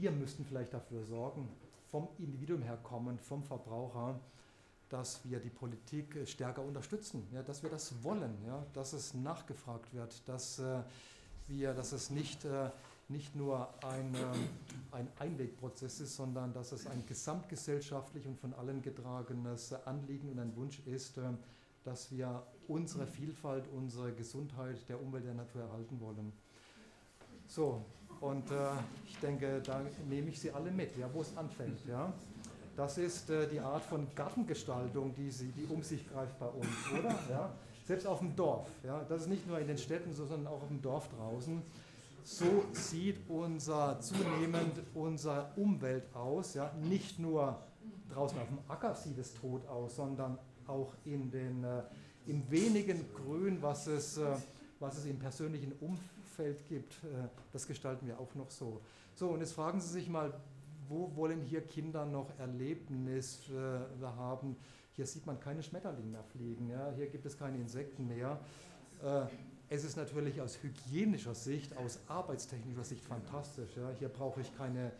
wir müssten vielleicht dafür sorgen, vom Individuum herkommen, vom Verbraucher, dass wir die Politik stärker unterstützen, ja, dass wir das wollen, ja, dass es nachgefragt wird, dass, äh, wir, dass es nicht, äh, nicht nur ein, äh, ein Einwegprozess ist, sondern dass es ein gesamtgesellschaftlich und von allen getragenes Anliegen und ein Wunsch ist, äh, dass wir unsere Vielfalt, unsere Gesundheit der Umwelt, der Natur erhalten wollen. So, und äh, ich denke, da nehme ich Sie alle mit, ja, wo es anfängt. Ja. Das ist äh, die Art von Gartengestaltung, die, sie, die um sich greift bei uns, oder? Ja? Selbst auf dem Dorf. Ja? Das ist nicht nur in den Städten so, sondern auch auf dem Dorf draußen. So sieht unser zunehmend unsere Umwelt aus. Ja? Nicht nur draußen auf dem Acker sieht es tot aus, sondern auch in den, äh, im wenigen Grün, was es, äh, was es im persönlichen Umfeld gibt. Äh, das gestalten wir auch noch so. So, und jetzt fragen Sie sich mal, wo wollen hier Kinder noch Erlebnisse äh, haben? Hier sieht man keine Schmetterlinge mehr fliegen, ja? Hier gibt es keine Insekten mehr. Äh, es ist natürlich aus hygienischer Sicht, aus arbeitstechnischer Sicht fantastisch. Ja? Hier brauche ich keine,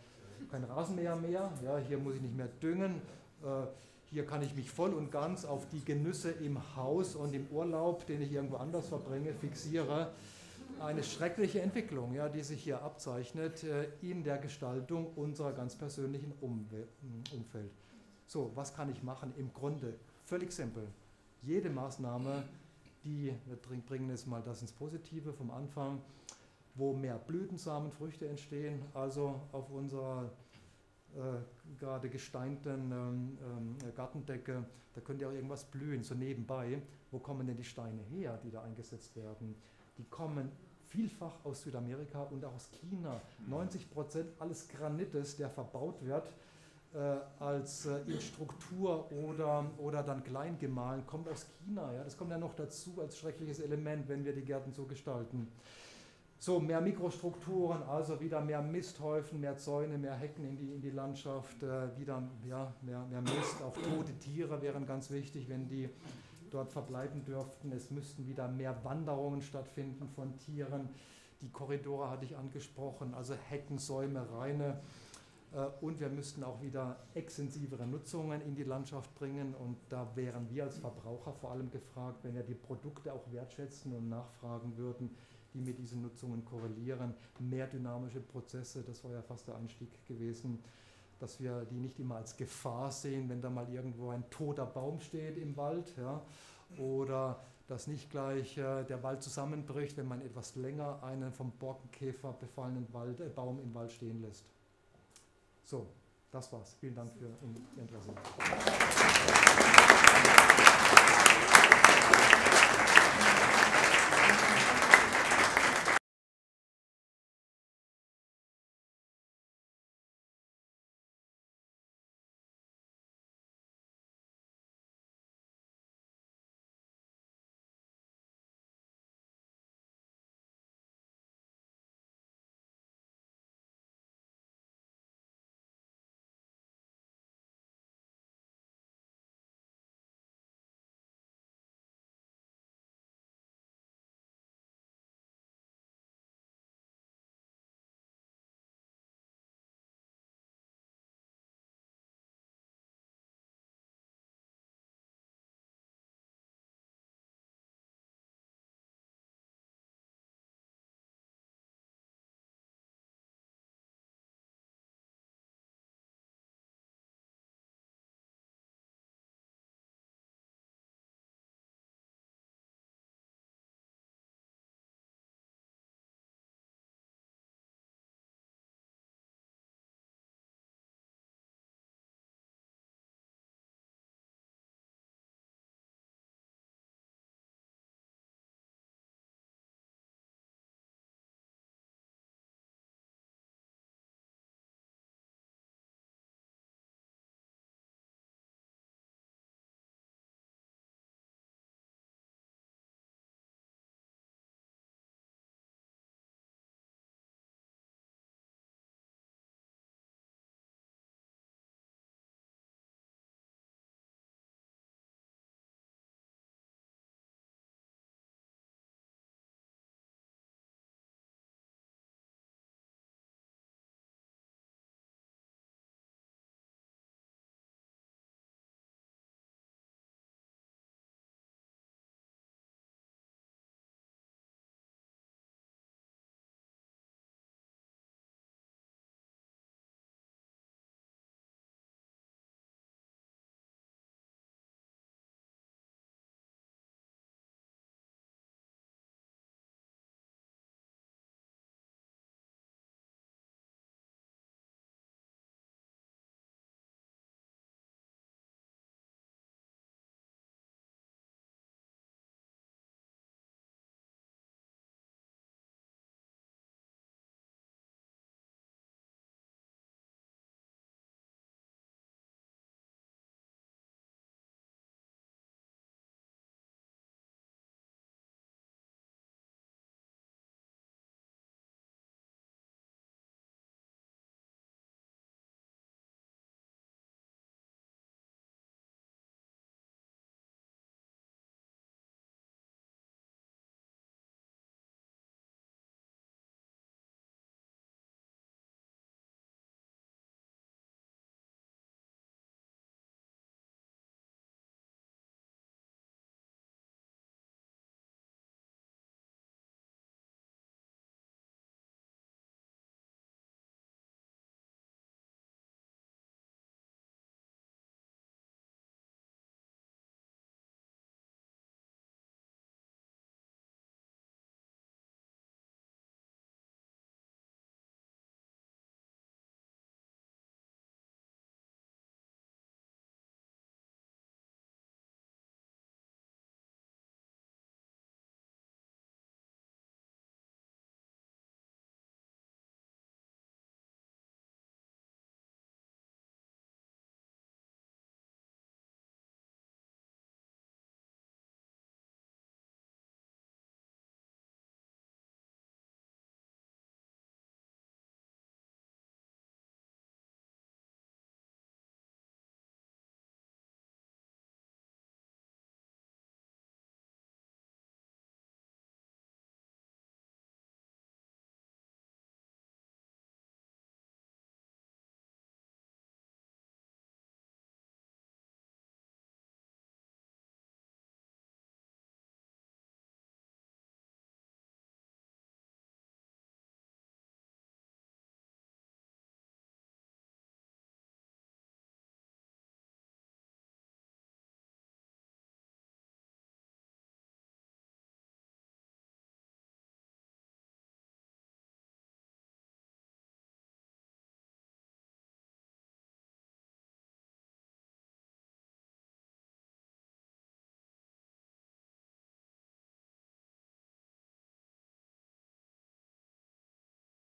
kein Rasenmäher mehr, ja? Hier muss ich nicht mehr düngen. Äh, hier kann ich mich voll und ganz auf die Genüsse im Haus und im Urlaub, den ich irgendwo anders verbringe, fixiere. Eine schreckliche Entwicklung, ja, die sich hier abzeichnet äh, in der Gestaltung unserer ganz persönlichen Umwelt, Umfeld. So, was kann ich machen? Im Grunde völlig simpel. Jede Maßnahme, die, wir bringen jetzt mal das ins Positive vom Anfang, wo mehr Blütensamen, Früchte entstehen, also auf unserer äh, gerade gesteinten ähm, ähm, Gartendecke, da könnte ja auch irgendwas blühen, so nebenbei. Wo kommen denn die Steine her, die da eingesetzt werden? Die kommen vielfach aus Südamerika und auch aus China. neunzig Prozent alles Granites, der verbaut wird, äh, als äh, in Struktur oder, oder dann klein gemahlen, kommt aus China. Ja? Das kommt ja noch dazu als schreckliches Element, wenn wir die Gärten so gestalten. So, mehr Mikrostrukturen, also wieder mehr Misthäufen, mehr Zäune, mehr Hecken in die, in die Landschaft, äh, wieder ja, mehr, mehr Mist, auch tote Tiere wären ganz wichtig, wenn die dort verbleiben dürften. Es müssten wieder mehr Wanderungen stattfinden von Tieren. Die Korridore hatte ich angesprochen, also Hecken, Säume, Raine. Und wir müssten auch wieder extensivere Nutzungen in die Landschaft bringen. Und da wären wir als Verbraucher vor allem gefragt, wenn wir die Produkte auch wertschätzen und nachfragen würden, die mit diesen Nutzungen korrelieren. Mehr dynamische Prozesse, das war ja fast der Einstieg gewesen, dass wir die nicht immer als Gefahr sehen, wenn da mal irgendwo ein toter Baum steht im Wald, ja, oder dass nicht gleich äh, der Wald zusammenbricht, wenn man etwas länger einen vom Borkenkäfer befallenen Wald, äh, Baum im Wald stehen lässt. So, das war's. Vielen Dank für Ihr Interesse.